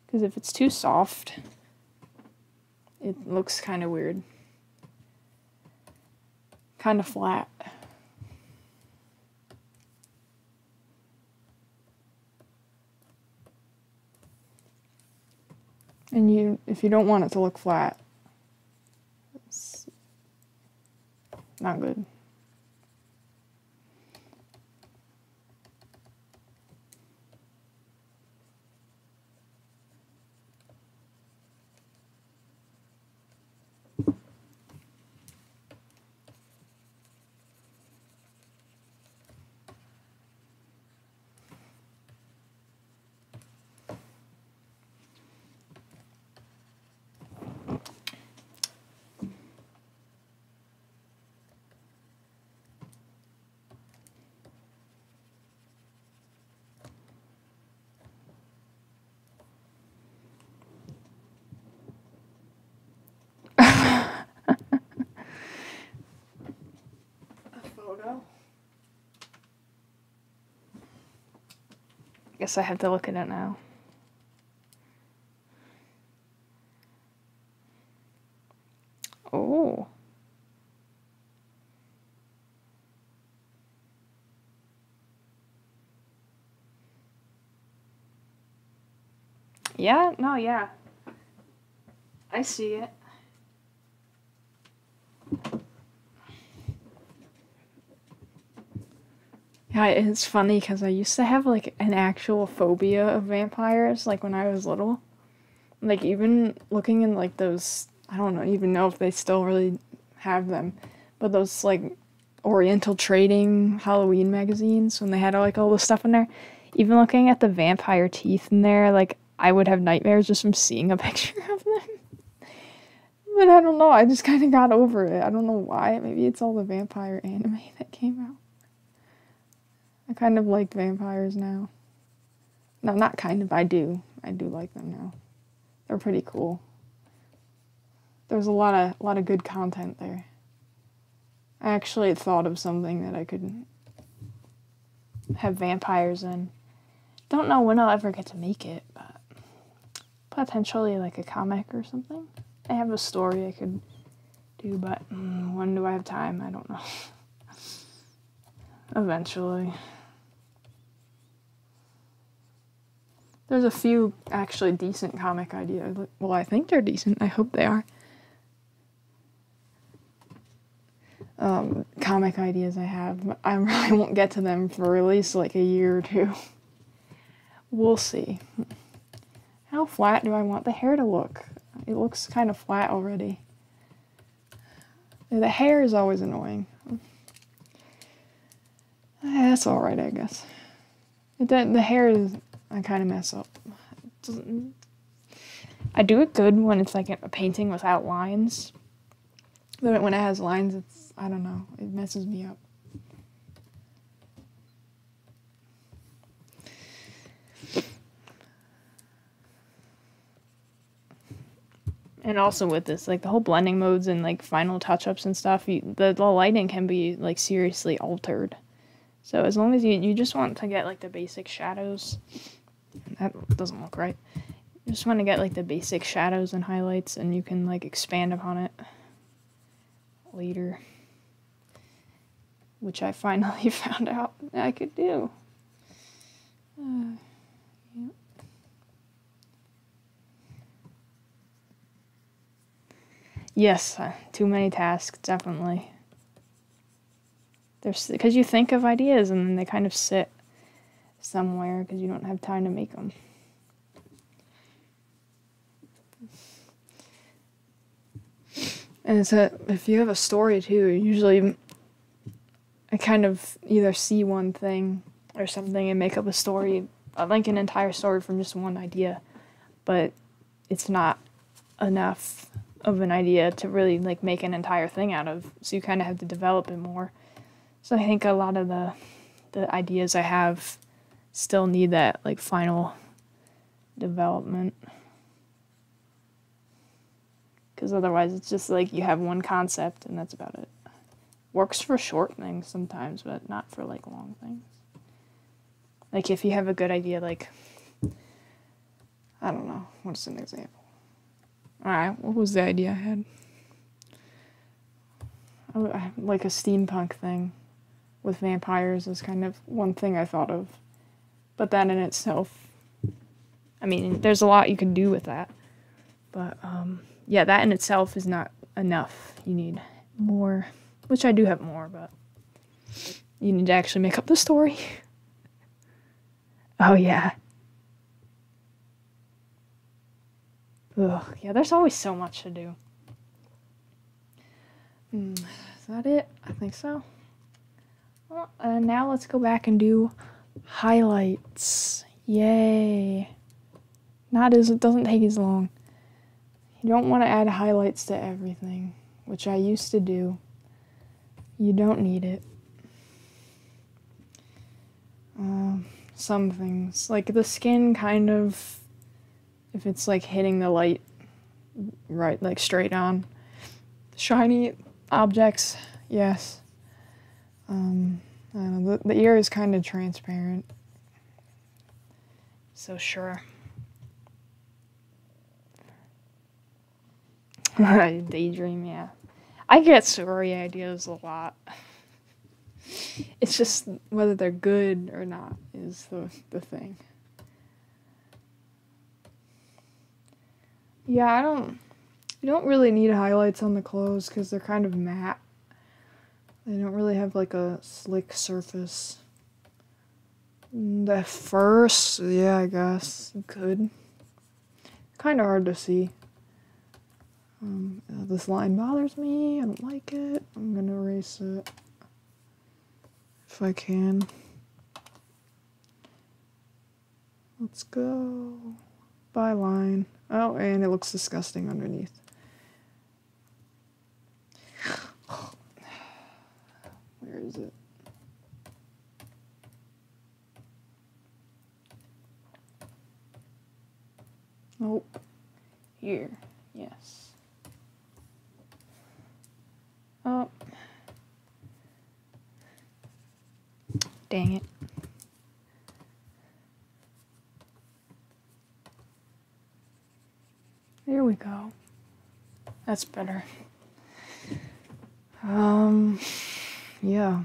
because if it's too soft, it looks kind of weird, kind of flat. And if you don't want it to look flat, it's not good. guess I have to look at it now. Oh. Yeah, no, yeah. I see it. Yeah, it's funny because I used to have like an actual phobia of vampires, like when I was little. Like even looking in like those, I don't know, even know if they still really have them, but those like Oriental Trading Halloween magazines when they had like all this stuff in there, even looking at the vampire teeth in there, like I would have nightmares just from seeing a picture of them. But I don't know, I just kind of got over it. I don't know why. Maybe it's all the vampire anime that came out. I kind of like vampires now. No, not kind of, I do. I do like them now. They're pretty cool. There's a lot of good content there. I actually thought of something that I could have vampires in. Don't know when I'll ever get to make it, but potentially like a comic or something. I have a story I could do, but when do I have time? I don't know. Eventually. There's a few actually decent comic ideas. Well, I think they're decent. I hope they are. Comic ideas I have, but I really won't get to them for at least like a year or two. We'll see. How flat do I want the hair to look? It looks kind of flat already. The hair is always annoying. That's alright, I guess. The hair is... I kind of mess up. I do it good when it's like a painting without lines. But when it has lines, it's... I don't know. It messes me up. And also with this, like, the whole blending modes and, like, final touch-ups and stuff, the lighting can be, like, seriously altered. So as long as you just want to get, like, the basic shadows. That doesn't look right. You just want to get, like, the basic shadows and highlights, and you can, like, expand upon it later. Which I finally found out I could do. Yeah. Yes, too many tasks, definitely. Because you think of ideas and then they kind of sit somewhere because you don't have time to make them. And it's if you have a story too, usually I kind of either see one thing or something and make up a story, like an entire story from just one idea, but it's not enough of an idea to really like make an entire thing out of, so you kind of have to develop it more. So I think a lot of the ideas I have still need that like final development, because otherwise it's just like you have one concept and that's about it. Works for short things sometimes, but not for like long things. Like if you have a good idea, like I don't know, what's an example? Alright, what was the idea I had? Like a steampunk thing with vampires is kind of one thing I thought of. But that in itself, I mean, there's a lot you can do with that. But, yeah, that in itself is not enough. You need more, which I do have more, but you need to actually make up the story. Oh, yeah. Ugh, yeah, there's always so much to do. Is that it? I think so. Well, now let's go back and do highlights. Yay. It doesn't take as long. You don't want to add highlights to everything, which I used to do. You don't need it. Some things, like the skin kind of... If it's like hitting the light right, like straight on. Shiny objects, yes. I don't know, the ear is kind of transparent. So sure. Daydream, yeah. I get story ideas a lot. It's just whether they're good or not is the thing. Yeah, you don't really need highlights on the clothes because they're kind of matte. They don't really have like a slick surface. The first, yeah, I guess could. Kind of hard to see. This line bothers me. I don't like it. I'm gonna erase it if I can. Let's go by line. Oh, and it looks disgusting underneath. Where is it? Nope. Here. Yes. Oh. Dang it. There we go. That's better. Yeah.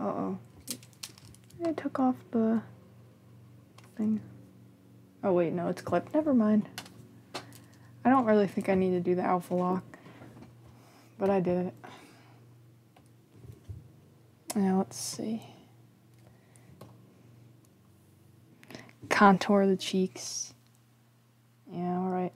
Uh-oh. I took off the thing. Oh wait, no, it's clipped. Never mind. I don't really think I need to do the alpha lock. But I did it. Now let's see. Contour the cheeks. Yeah, alright.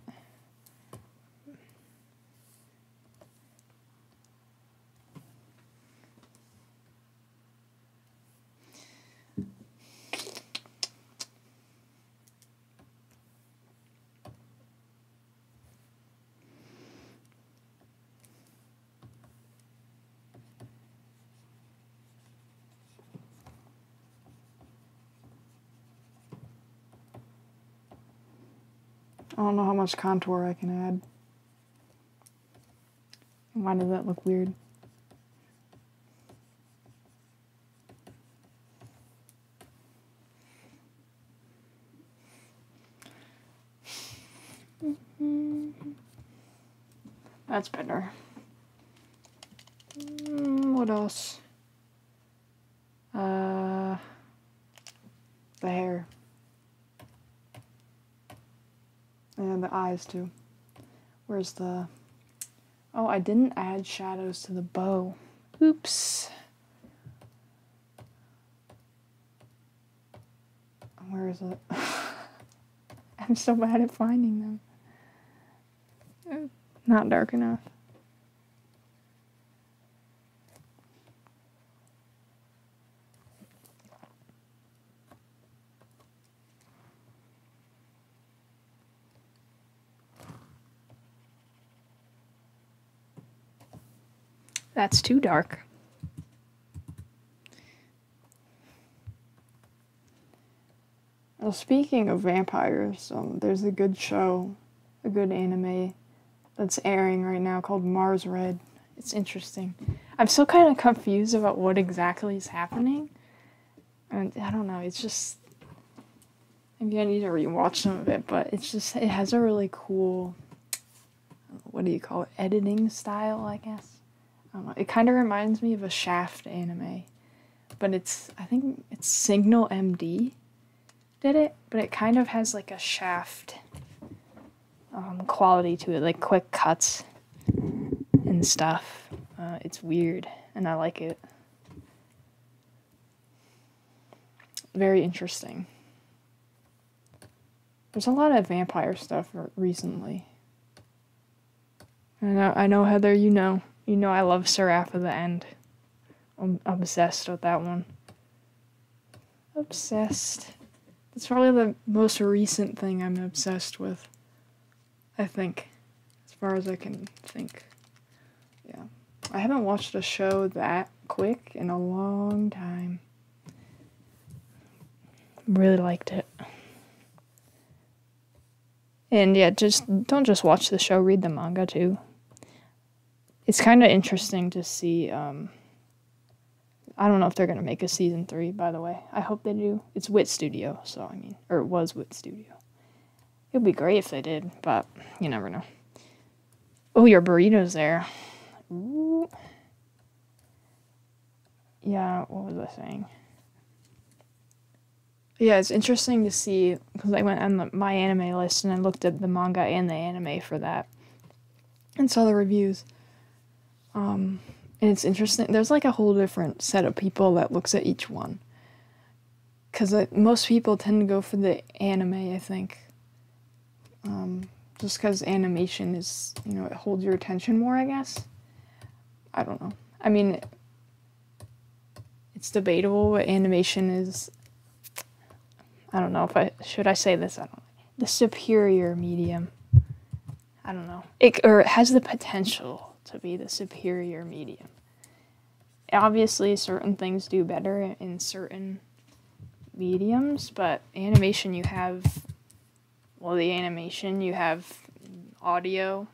I don't know how much contour I can add. Why does that look weird? That's better. What else? The hair. And the eyes too. Where's the... Oh, I didn't add shadows to the bow. Oops. Where is it? I'm so bad at finding them. Not dark enough. That's too dark. Well, speaking of vampires, there's a good show, a good anime that's airing right now called Mars Red. It's interesting. I'm still kind of confused about what exactly is happening. And I don't know, it's just... Maybe I need to rewatch some of it, but it's just, it has a really cool... What do you call it? Editing style, I guess. I don't know, it kind of reminds me of a Shaft anime, but it's, I think it's Signal MD did it, but it kind of has like a Shaft quality to it, like quick cuts and stuff. It's weird, and I like it. Very interesting. There's a lot of vampire stuff recently. I know, Heather, you know. You know I love Seraph of the End. I'm obsessed with that one. Obsessed. That's probably the most recent thing I'm obsessed with. I think. As far as I can think. Yeah. I haven't watched a show that quick in a long time. Really liked it. And yeah, don't just watch the show, read the manga too. It's kind of interesting to see I don't know if they're going to make a season 3, by the way. I hope they do. It's Wit Studio, so I mean, or it was Wit Studio. It would be great if they did, but you never know. Oh, your burrito's there. Ooh. Yeah, what was I saying? Yeah, it's interesting to see, because I went on the My Anime List and I looked at the manga and the anime for that and saw the reviews. And it's interesting, there's like a whole different set of people that looks at each one. Because most people tend to go for the anime, I think. Just because animation is, you know, it holds your attention more, I guess. I don't know. I mean, it's debatable what animation is. I don't know if I, should I say this? I don't know. The superior medium. I don't know. It has the potential to be the superior medium. Obviously, certain things do better in certain mediums, but animation you have, well, the animation, you have audio,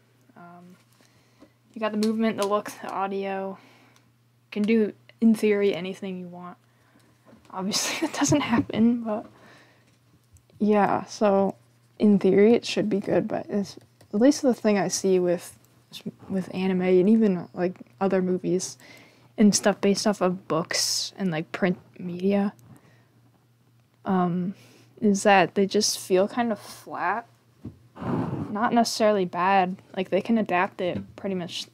you got the movement, the look, the audio. You can do, in theory, anything you want. Obviously, that doesn't happen, but yeah, so in theory it should be good, but it's at least the thing I see with anime and even like other movies and stuff based off of books and like print media, is that they just feel kind of flat. Not necessarily bad, like they can adapt it pretty much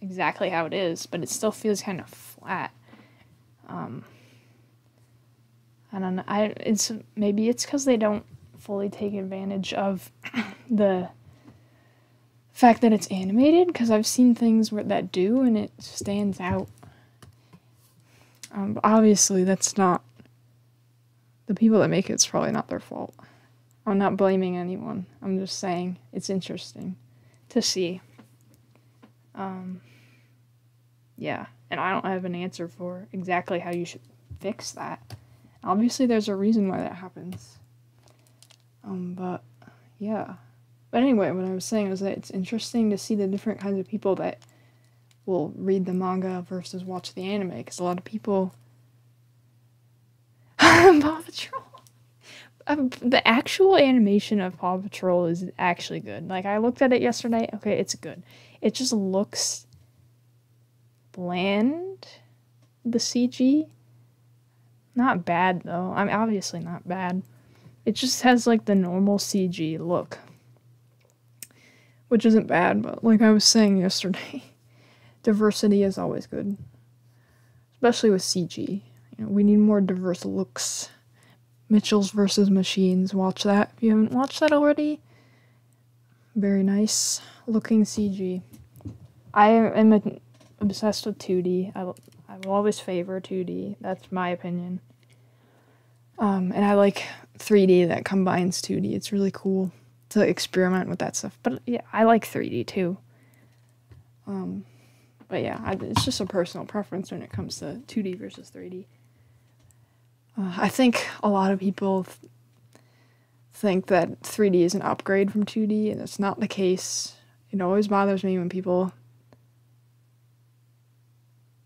exactly how it is, but it still feels kind of flat. I don't know, maybe it's because they don't fully take advantage of the fact that it's animated, because I've seen things that do, and it stands out. But obviously, that's not, the people that make it, it's probably not their fault. I'm not blaming anyone, I'm just saying it's interesting to see. Yeah, and I don't have an answer for exactly how you should fix that. Obviously, there's a reason why that happens. But, yeah. But anyway, what I was saying was that it's interesting to see the different kinds of people that will read the manga versus watch the anime, because a lot of people... Paw Patrol! The actual animation of Paw Patrol is actually good. Like, I looked at it yesterday, okay, it's good. It just looks bland, the CG. Not bad, though. I mean, obviously not bad. It just has, like, the normal CG look. Which isn't bad, but like I was saying yesterday, diversity is always good. Especially with CG. You know, we need more diverse looks. Mitchell's vs. Machines. Watch that if you haven't watched that already. Very nice looking CG. I am obsessed with 2D. I will always favor 2D. That's my opinion. And I like 3D that combines 2D. It's really cool to experiment with that stuff. But yeah, I like 3D too. But yeah, it's just a personal preference when it comes to 2D versus 3D. I think a lot of people think that 3D is an upgrade from 2D, and it's not the case. It always bothers me when people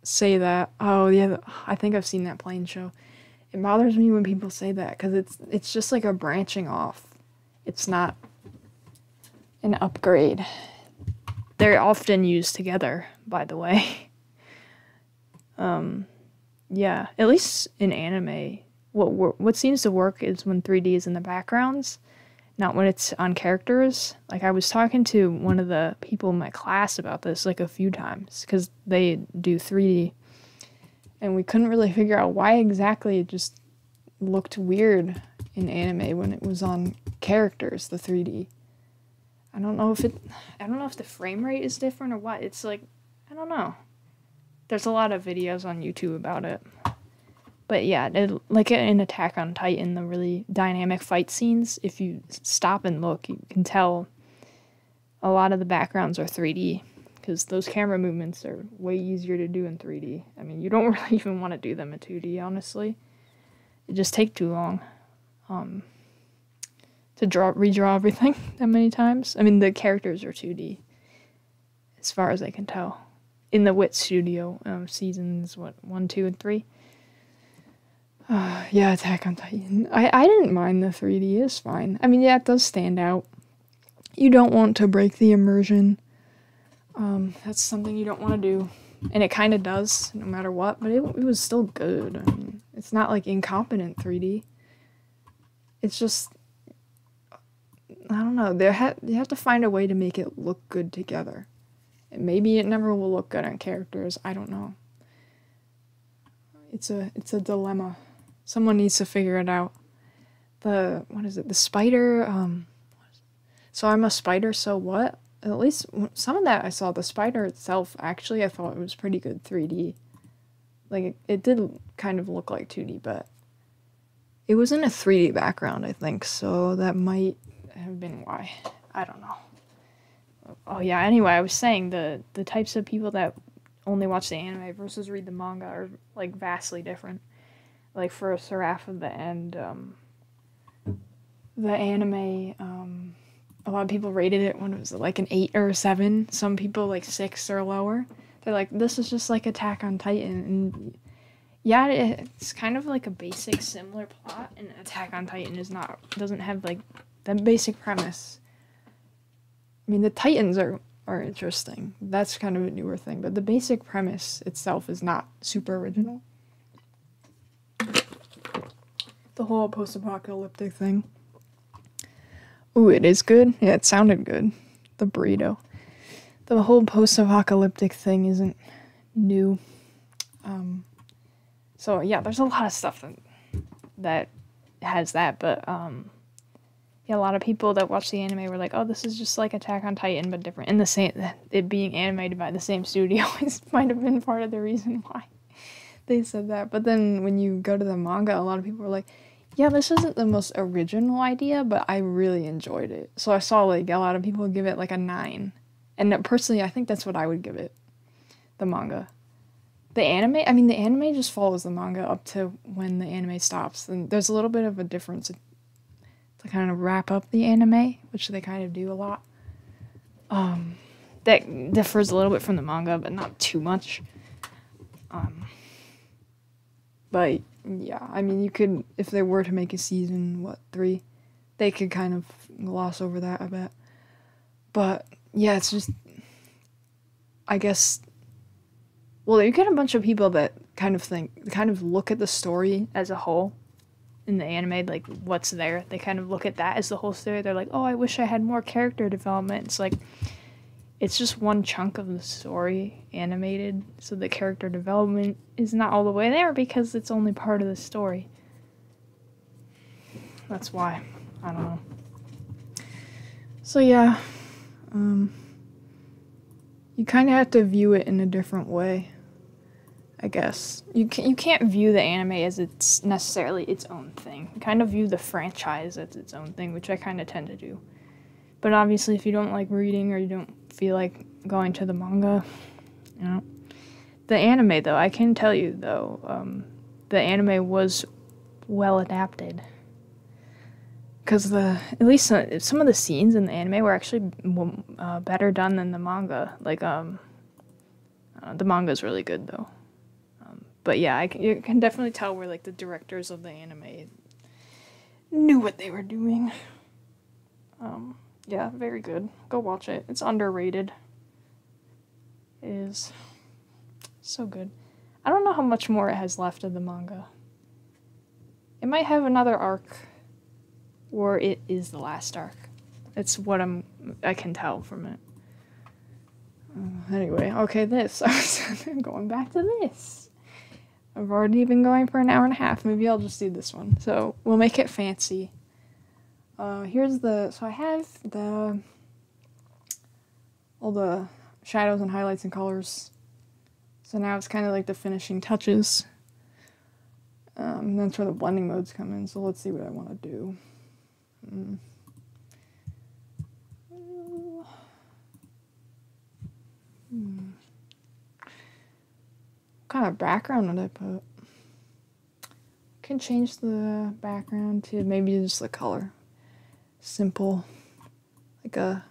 say that. Oh yeah, I think I've seen that plane show. It bothers me when people say that, because it's just like a branching off. It's not an upgrade. They're often used together, by the way. Yeah, at least in anime, what seems to work is when 3D is in the backgrounds, not when it's on characters. Like, I was talking to one of the people in my class about this, like, a few times, because they do 3D, and we couldn't really figure out why exactly it just looked weird in anime when it was on characters, the 3D. I don't know if the frame rate is different or what. It's like, I don't know. There's a lot of videos on YouTube about it. But yeah, like in Attack on Titan, the really dynamic fight scenes, if you stop and look, you can tell a lot of the backgrounds are 3D, because those camera movements are way easier to do in 3D. I mean, you don't really even want to do them in 2D, honestly. It just takes too long to redraw everything that many times. I mean, the characters are 2D, as far as I can tell. In the Wit Studio seasons, 1, 2, and 3. Yeah, Attack on Titan. I didn't mind the 3D. It's fine. I mean, yeah, it does stand out. You don't want to break the immersion. That's something you don't want to do. And it kind of does, no matter what. But it was still good. I mean, it's not, like, incompetent 3D. It's just... I don't know. You have to find a way to make it look good together. And maybe it never will look good on characters. I don't know. It's a dilemma. Someone needs to figure it out. The spider, So I'm a Spider, So What? At least some of that I saw. The spider itself, actually, I thought it was pretty good 3D. Like, it did kind of look like 2D, but it was in a 3D background, I think, so that might have been why. I don't know. Oh, yeah, anyway, I was saying the types of people that only watch the anime versus read the manga are, like, vastly different. Like, for Seraph of the End, the anime, a lot of people rated it when it was, like, an 8 or a 7. Some people, like, 6 or lower. They're like, this is just, like, Attack on Titan. And, yeah, it's kind of, like, a basic similar plot, and Attack on Titan doesn't have, like, that basic premise. I mean, the Titans are interesting. That's kind of a newer thing. But the basic premise itself is not super original. The whole post-apocalyptic thing. Ooh, it is good. Yeah, it sounded good. The burrito. The whole post-apocalyptic thing isn't new. So, yeah, there's a lot of stuff that has that, but... yeah, a lot of people that watch the anime were like, oh, this is just like Attack on Titan, but different. And it being animated by the same studio might have been part of the reason why they said that. But then when you go to the manga, a lot of people were like, yeah, this isn't the most original idea, but I really enjoyed it. So I saw, like, a lot of people give it, like, a 9. And personally, I think that's what I would give it, the manga. The anime just follows the manga up to when the anime stops. And there's a little bit of a difference to kind of wrap up the anime, which they kind of do a lot. That differs a little bit from the manga, but not too much. But, yeah, I mean, you could, if they were to make a season, 3? They could kind of gloss over that, I bet. But, yeah, it's just, I guess, well, you get a bunch of people that kind of look at the story as a whole. In the anime, like, what's there? They kind of look at that as the whole story. They're like, oh, I wish I had more character development. It's like, it's just one chunk of the story animated, so the character development is not all the way there because it's only part of the story. That's why. I don't know. So, yeah. You kind of have to view it in a different way, I guess. You can't view the anime as it's necessarily its own thing. You kind of view the franchise as its own thing, which I kind of tend to do. But obviously, if you don't like reading or you don't feel like going to the manga, you know. The anime, though, I can tell you, though, the anime was well adapted. Because at least some of the scenes in the anime were actually better done than the manga. Like, the manga's really good, though. But yeah, you can definitely tell where, like, the directors of the anime knew what they were doing. Yeah, very good. Go watch it. It's underrated. It is so good. I don't know how much more it has left of the manga. It might have another arc, or it is the last arc. It's what I can tell from it. Anyway, okay, this. I'm going back to this. I've already been going for an hour and a half. Maybe I'll just do this one. So, we'll make it fancy. So I have all the shadows and highlights and colors. So now it's kind of like the finishing touches. And that's where the blending modes come in. So let's see what I want to do. What kind of background would I put? Can change the background to maybe just the color. Simple. Like a...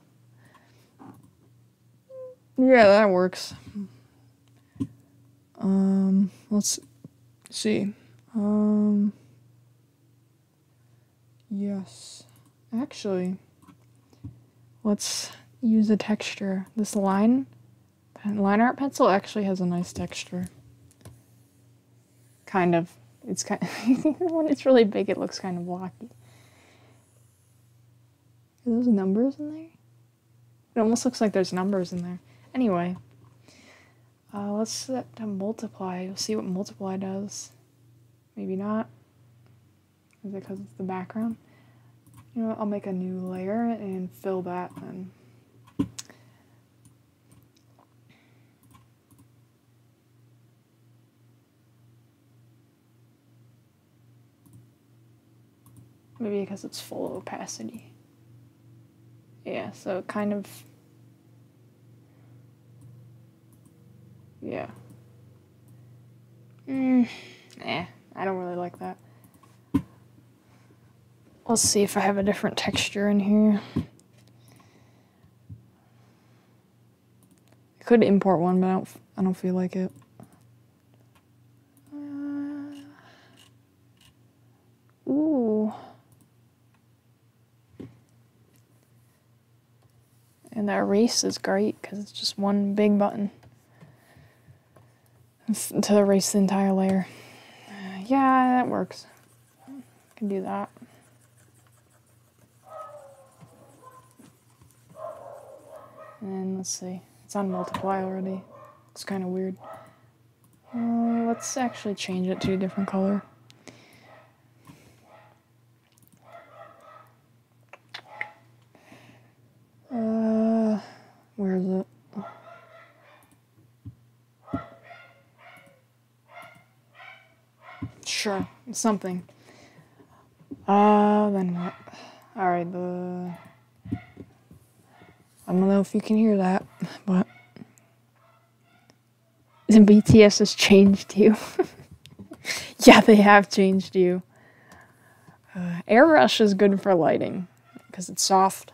Yeah, that works. Let's see. yes. Actually, let's use a texture. This line art pencil actually has a nice texture. Kind of. It's kind of when it's really big, it looks kind of blocky. Are those numbers in there? It almost looks like there's numbers in there. Anyway, let's set to multiply. You'll see what multiply does. Maybe not. Is it because it's the background? You know what, I'll make a new layer and fill that then. Maybe because it's full opacity. Yeah, so it kind of, yeah. I don't really like that. Let's see if I have a different texture in here. I could import one, but I don't feel like it. Ooh. And the erase is great because it's just one big button to erase the entire layer. Yeah, that works. I can do that. And let's see, it's on multiply already. It's kind of weird. Let's actually change it to a different color. Where is it? Sure, something. Then what? Alright, I don't know if you can hear that, but the BTS has changed you. Yeah, they have changed you. Airbrush is good for lighting because it's soft.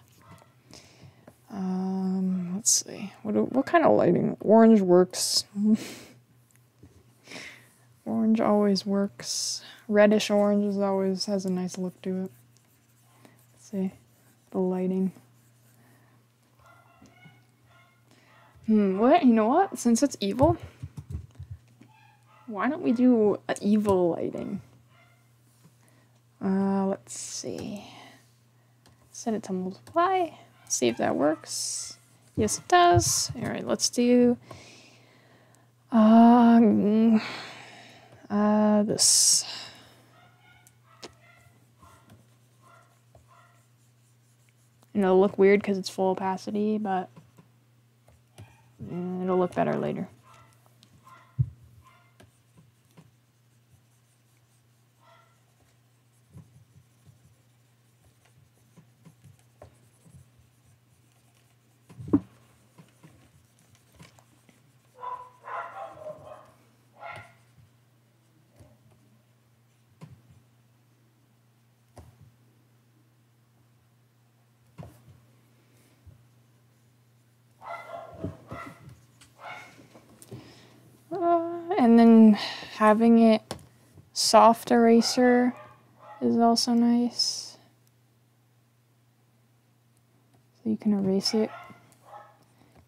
Let's see. What kind of lighting? Orange works. Orange always works. Reddish orange is always has a nice look to it. Let's see the lighting. What? You know what? Since it's evil, why don't we do evil lighting? Let's see. Set it to multiply. See if that works. Yes, it does. Alright, let's do this. And it'll look weird because it's full opacity, but it'll look better later. And then having it soft eraser is also nice. So you can erase it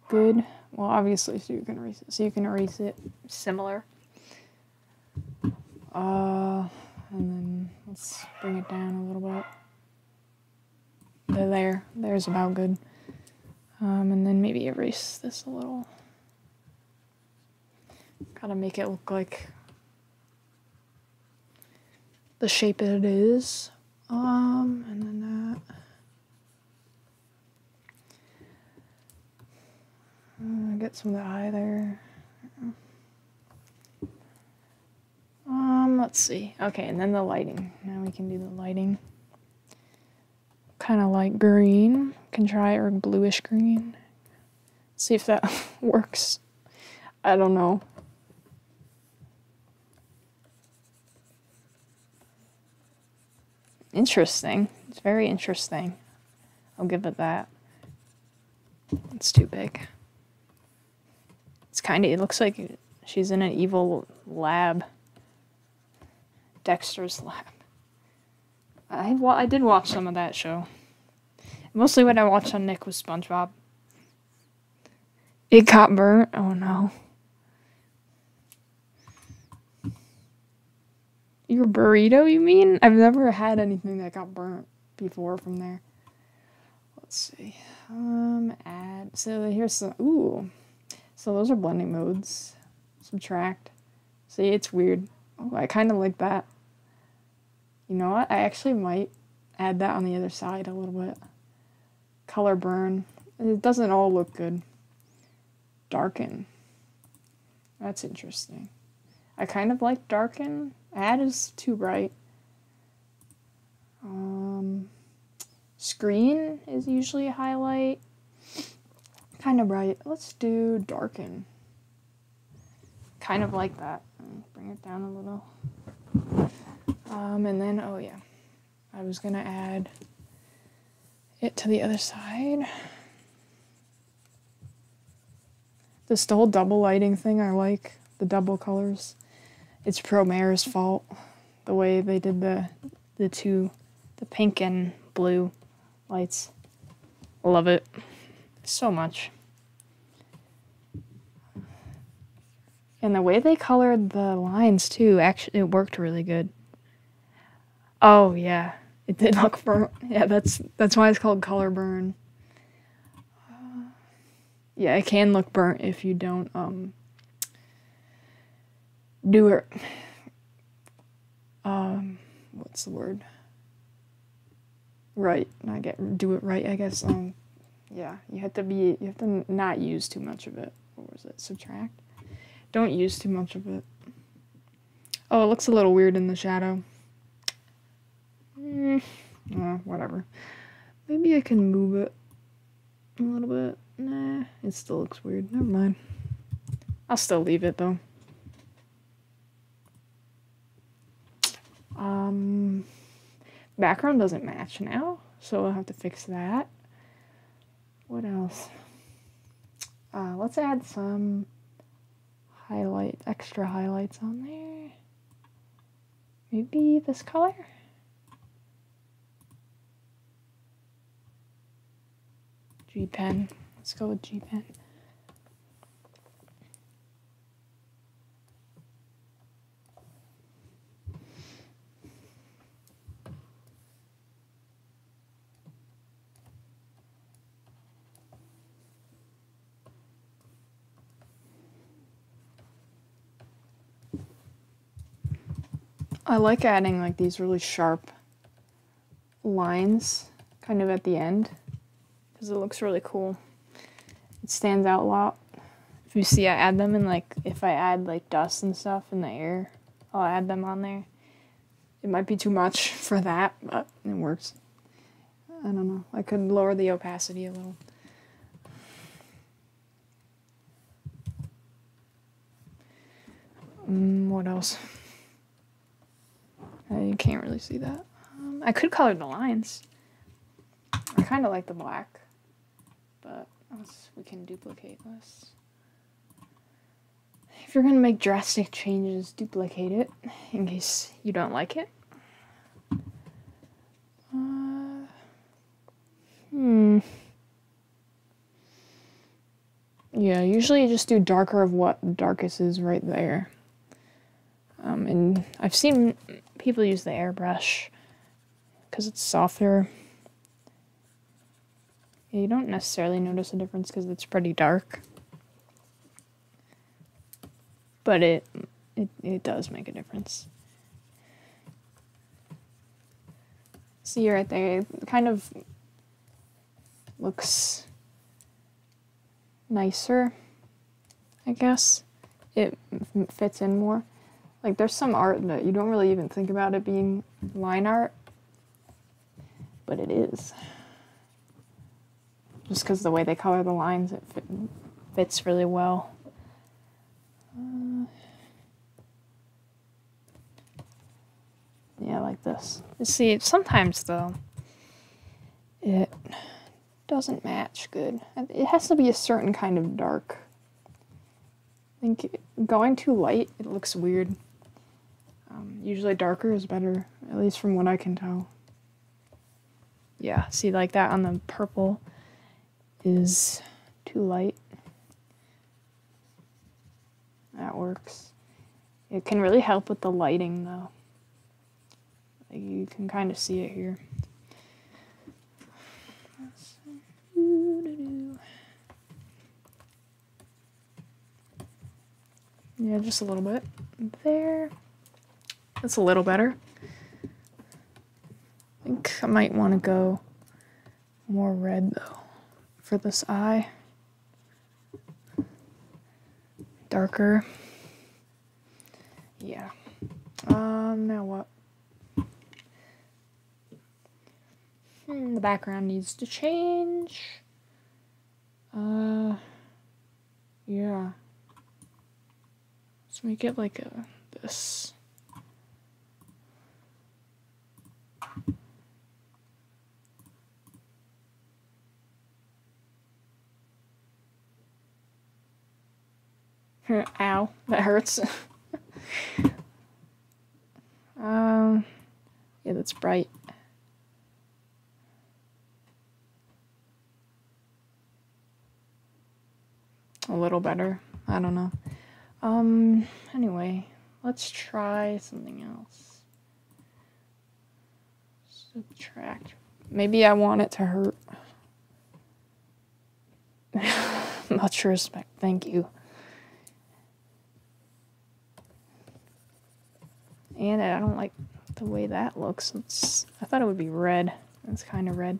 good. Well, obviously, so you can erase it. So you can erase it similar. And then let's bring it down a little bit. There. There's about good. And then maybe erase this a little. Gotta make it look like the shape it is. And then that. Get some of the eye there. Let's see. Okay, and then the lighting. Now we can do the lighting. Kind of like green. Can try it, or bluish green. See if that works. I don't know. Interesting. It's very interesting. I'll give it that. It's too big. It's kind of, it looks like she's in an evil lab. Dexter's lab. I did watch some of that show. Mostly what I watched on Nick was SpongeBob. It got burnt. Oh no. Your burrito, you mean? I've never had anything that got burnt before from there. Let's see. Add. So here's some. Ooh. So those are blending modes. Subtract. See, it's weird. Oh, I kind of like that. You know what? I actually might add that on the other side a little bit. Color burn. It doesn't all look good. Darken. That's interesting. I kind of like darken. Add is too bright. Screen is usually a highlight. Kind of bright. Let's do darken. Kind of like that. Bring it down a little. And then, oh yeah. I was gonna add it to the other side. This whole double lighting thing I like. The double colors. It's Promera's fault. The way they did the pink and blue lights. Love it. So much. And the way they colored the lines too, actually it worked really good. Oh yeah. It did look burnt. Yeah, that's why it's called color burn. Yeah, it can look burnt if you don't do it. What's the word? Right. Not get do it right. I guess. Yeah, you have to not use too much of it. What was it? Subtract. Don't use too much of it. Oh, it looks a little weird in the shadow. Whatever. Maybe I can move it a little bit. Nah, it still looks weird. Never mind. I'll still leave it though. Background doesn't match now, so we'll have to fix that. What else? Let's add some extra highlights on there. Maybe this color? G-Pen. Let's go with G-Pen. I like adding like these really sharp lines kind of at the end. Because it looks really cool. It stands out a lot. If you see I add them in like, if I add like dust and stuff in the air, I'll add them on there. It might be too much for that, but it works. I don't know. I could lower the opacity a little. What else? I can't really see that. I could color the lines. I kind of like the black. But we can duplicate this. If you're going to make drastic changes, duplicate it in case you don't like it. Yeah, usually you just do darker of what the darkest is right there. And I've seen people use the airbrush because it's softer. You don't necessarily notice a difference because it's pretty dark, but it does make a difference. See right there, it kind of looks nicer, I guess. It fits in more. Like, there's some art that you don't really even think about it being line art, but it is. Just because the way they color the lines, it fits really well. Yeah, like this. You see, sometimes, though, it doesn't match good. It has to be a certain kind of dark. I think going too light, it looks weird. Usually darker is better, at least from what I can tell. Yeah, see like that on the purple is too light. That works. It can really help with the lighting though. Like you can kind of see it here. Yeah, just a little bit there. That's a little better. I think I might want to go more red though for this eye. Darker. Yeah. Now what? The background needs to change. Yeah. Let's make it like a this. Ow, that hurts. Yeah, that's bright. A little better. I don't know. Anyway, let's try something else. Subtract. Maybe I want it to hurt. Much respect. Thank you. And I don't like the way that looks. It's, I thought it would be red. It's kind of red.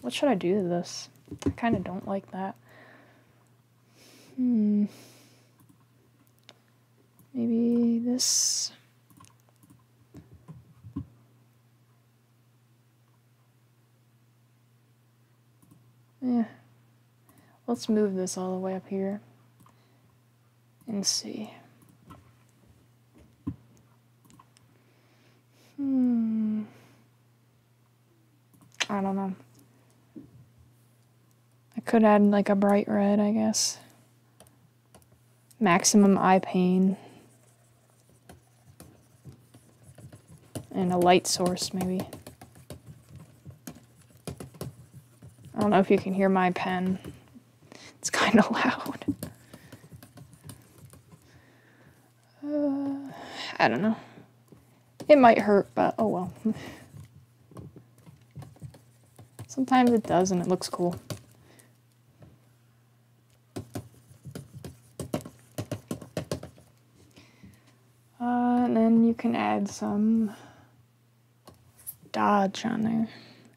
What should I do to this? I kind of don't like that. Maybe this. Yeah. Let's move this all the way up here. And see. I don't know. I could add like a bright red, I guess. Maximum eye pain. And a light source, maybe. I don't know if you can hear my pen. It's kind of loud. I don't know. It might hurt, but oh well. Sometimes it does and it looks cool. And then you can add some dodge on there.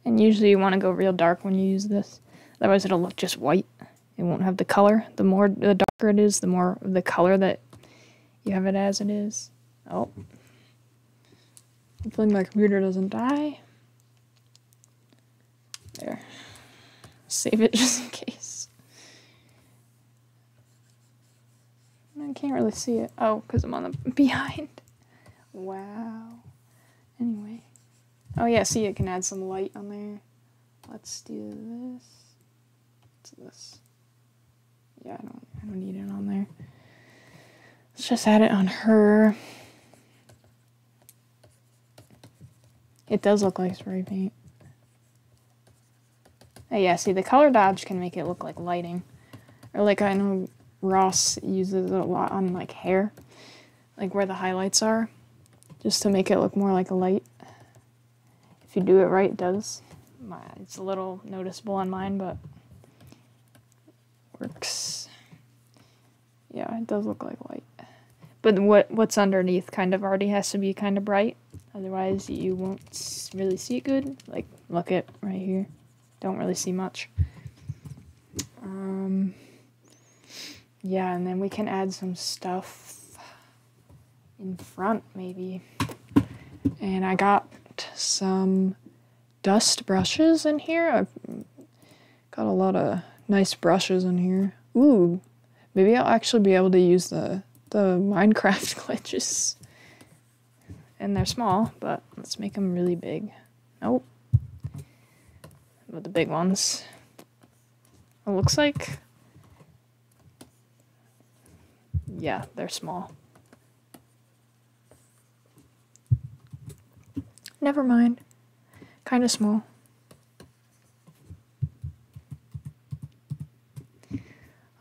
And usually you want to go real dark when you use this. Otherwise it'll look just white. It won't have the color. The darker it is, the more the color that you have it as it is. Oh. Hopefully my computer doesn't die. There. Save it just in case. I can't really see it. Oh, because I'm on the behind. Wow. Anyway. Oh yeah, see it can add some light on there. Let's do this. What's this? Yeah, I don't need it on there. Let's just add it on her. It does look like spray paint. Oh yeah, see the color dodge can make it look like lighting. Or like I know Ross uses it a lot on like hair. Like where the highlights are. Just to make it look more like a light. If you do it right, it does. It's a little noticeable on mine, but it works. Yeah, it does look like light. But what's underneath kind of already has to be kind of bright. Otherwise, you won't really see it good. Like, look at right here. Don't really see much. Yeah, and then we can add some stuff in front, maybe. And I got some dust brushes in here. I've got a lot of nice brushes in here. Ooh, maybe I'll actually be able to use the Minecraft glitches. And they're small, but let's make them really big. Nope. With the big ones. It looks like... Yeah, they're small. Never mind. Kind of small.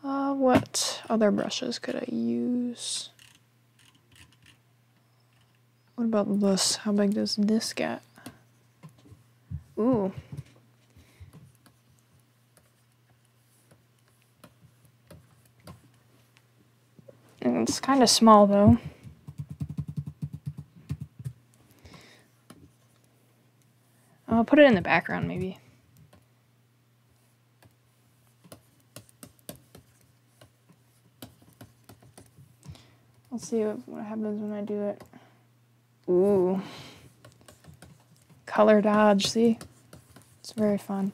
What other brushes could I use? What about this? How big does this get? Ooh. It's kind of small though. I'll put it in the background maybe. Let's see what happens when I do it. Ooh. Color dodge, see? It's very fun.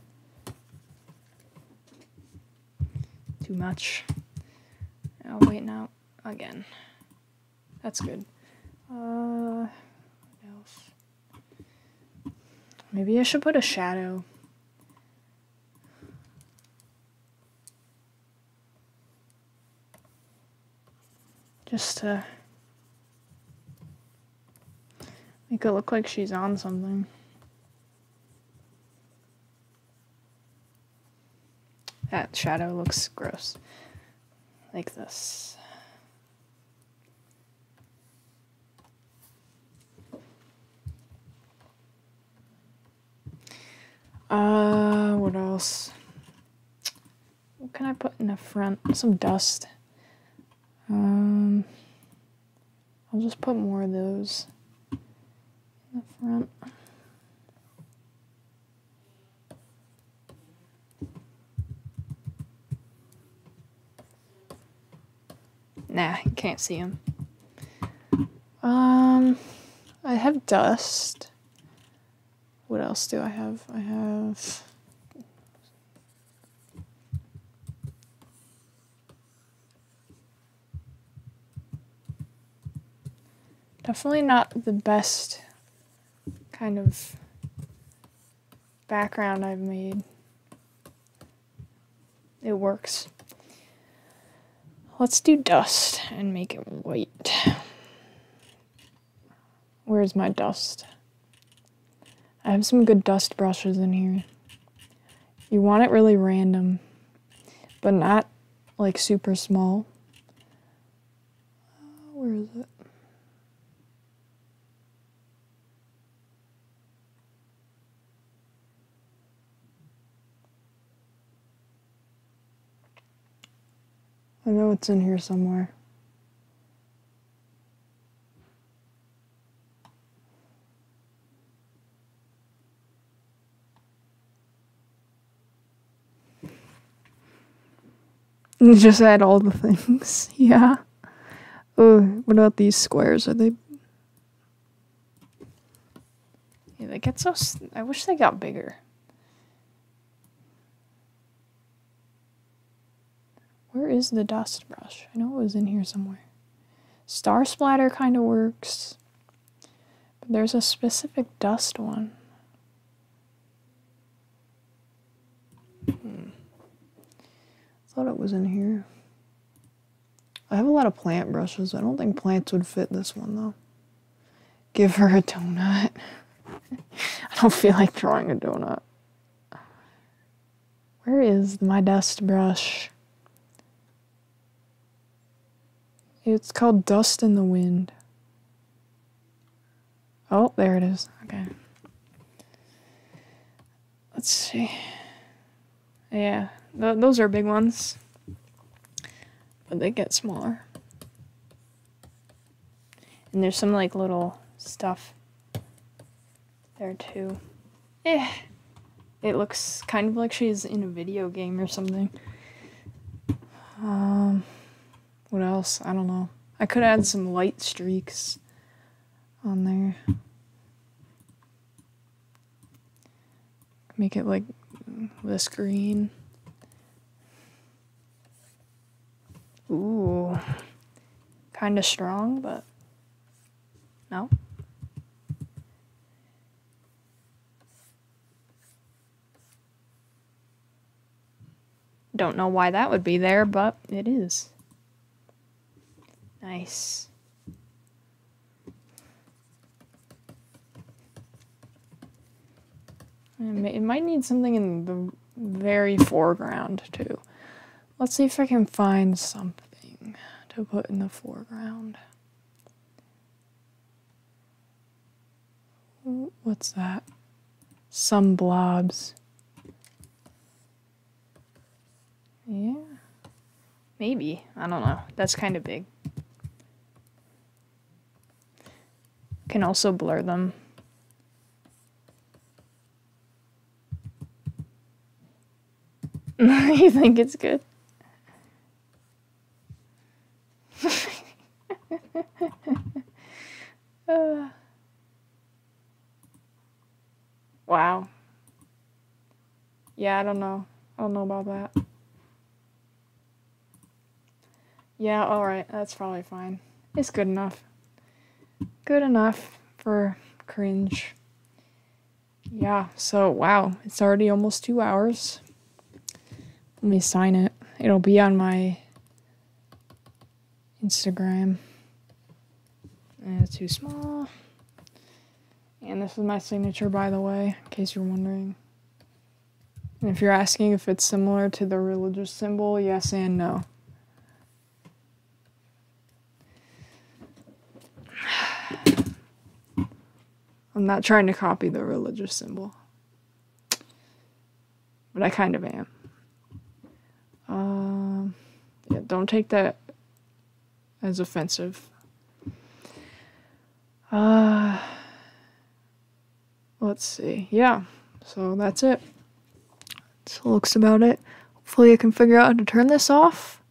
Too much. Oh, wait, now. Again. That's good. What else? Maybe I should put a shadow. Just to make it look like she's on something. That shadow looks gross. Like this. What else? What can I put in the front? Some dust. I'll just put more of those in the front. Nah, you can't see them. I have dust. What else do I have? I have... Definitely not the best kind of background I've made. It works. Let's do dust and make it white. Where's my dust? I have some good dust brushes in here. You want it really random, but not like super small. Where is it? I know it's in here somewhere. Just add all the things. Yeah. Oh, what about these squares? Are they... Yeah, they get so... I wish they got bigger. Where is the dust brush? I know it was in here somewhere. Star splatter kind of works. But there's a specific dust one. Thought it was in here. I have a lot of plant brushes. I don't think plants would fit this one though. Give her a donut. I don't feel like drawing a donut. Where is my dust brush? It's called Dust in the Wind. Oh, there it is. Okay. Let's see. Yeah. Those are big ones, but they get smaller. And there's some like little stuff there too. Eh, it looks kind of like she's in a video game or something. What else? I don't know. I could add some light streaks on there. Make it like this green. Ooh, kind of strong, but no. Don't know why that would be there, but it is. Nice. It might need something in the very foreground too. Let's see if I can find something to put in the foreground. What's that? Some blobs. Yeah. Maybe. I don't know. That's kind of big. Can also blur them. You think it's good? Wow. Yeah, I don't know. I don't know about that. Yeah, alright. That's probably fine. It's good enough. Good enough for cringe. Yeah, so wow. It's already almost 2 hours. Let me sign it. It'll be on my Instagram. And it's too small. And this is my signature, by the way, in case you're wondering. And if you're asking if it's similar to the religious symbol, yes and no. I'm not trying to copy the religious symbol. But I kind of am. Yeah, don't take that as offensive. Let's see. Yeah, so that's it. So looks about it. Hopefully I can figure out how to turn this off.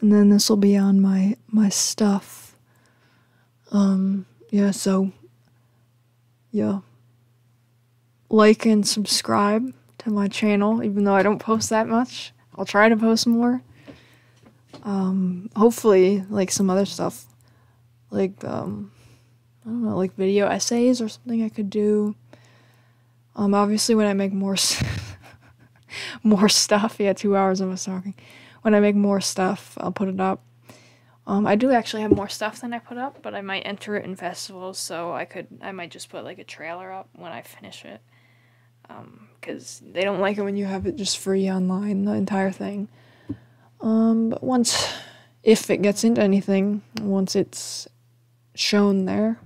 And then this will be on my stuff. Yeah, so yeah. Like and subscribe to my channel, even though I don't post that much. I'll try to post more. Hopefully, like, some other stuff. Like, I don't know, like, video essays or something I could do. Obviously, when I make more more stuff. Yeah, 2 hours of us talking. When I make more stuff, I'll put it up. I do actually have more stuff than I put up, but I might enter it in festivals, so I might just put, like, a trailer up when I finish it. Because they don't like it when you have it just free online, the entire thing. But once, if it gets into anything, once it's shown there,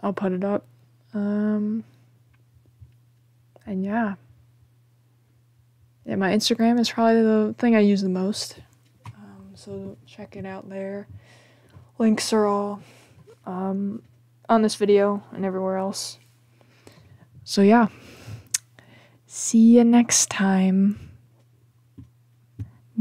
I'll put it up. And yeah. Yeah, my Instagram is probably the thing I use the most. So check it out there. Links are all on this video and everywhere else. So yeah. See you next time.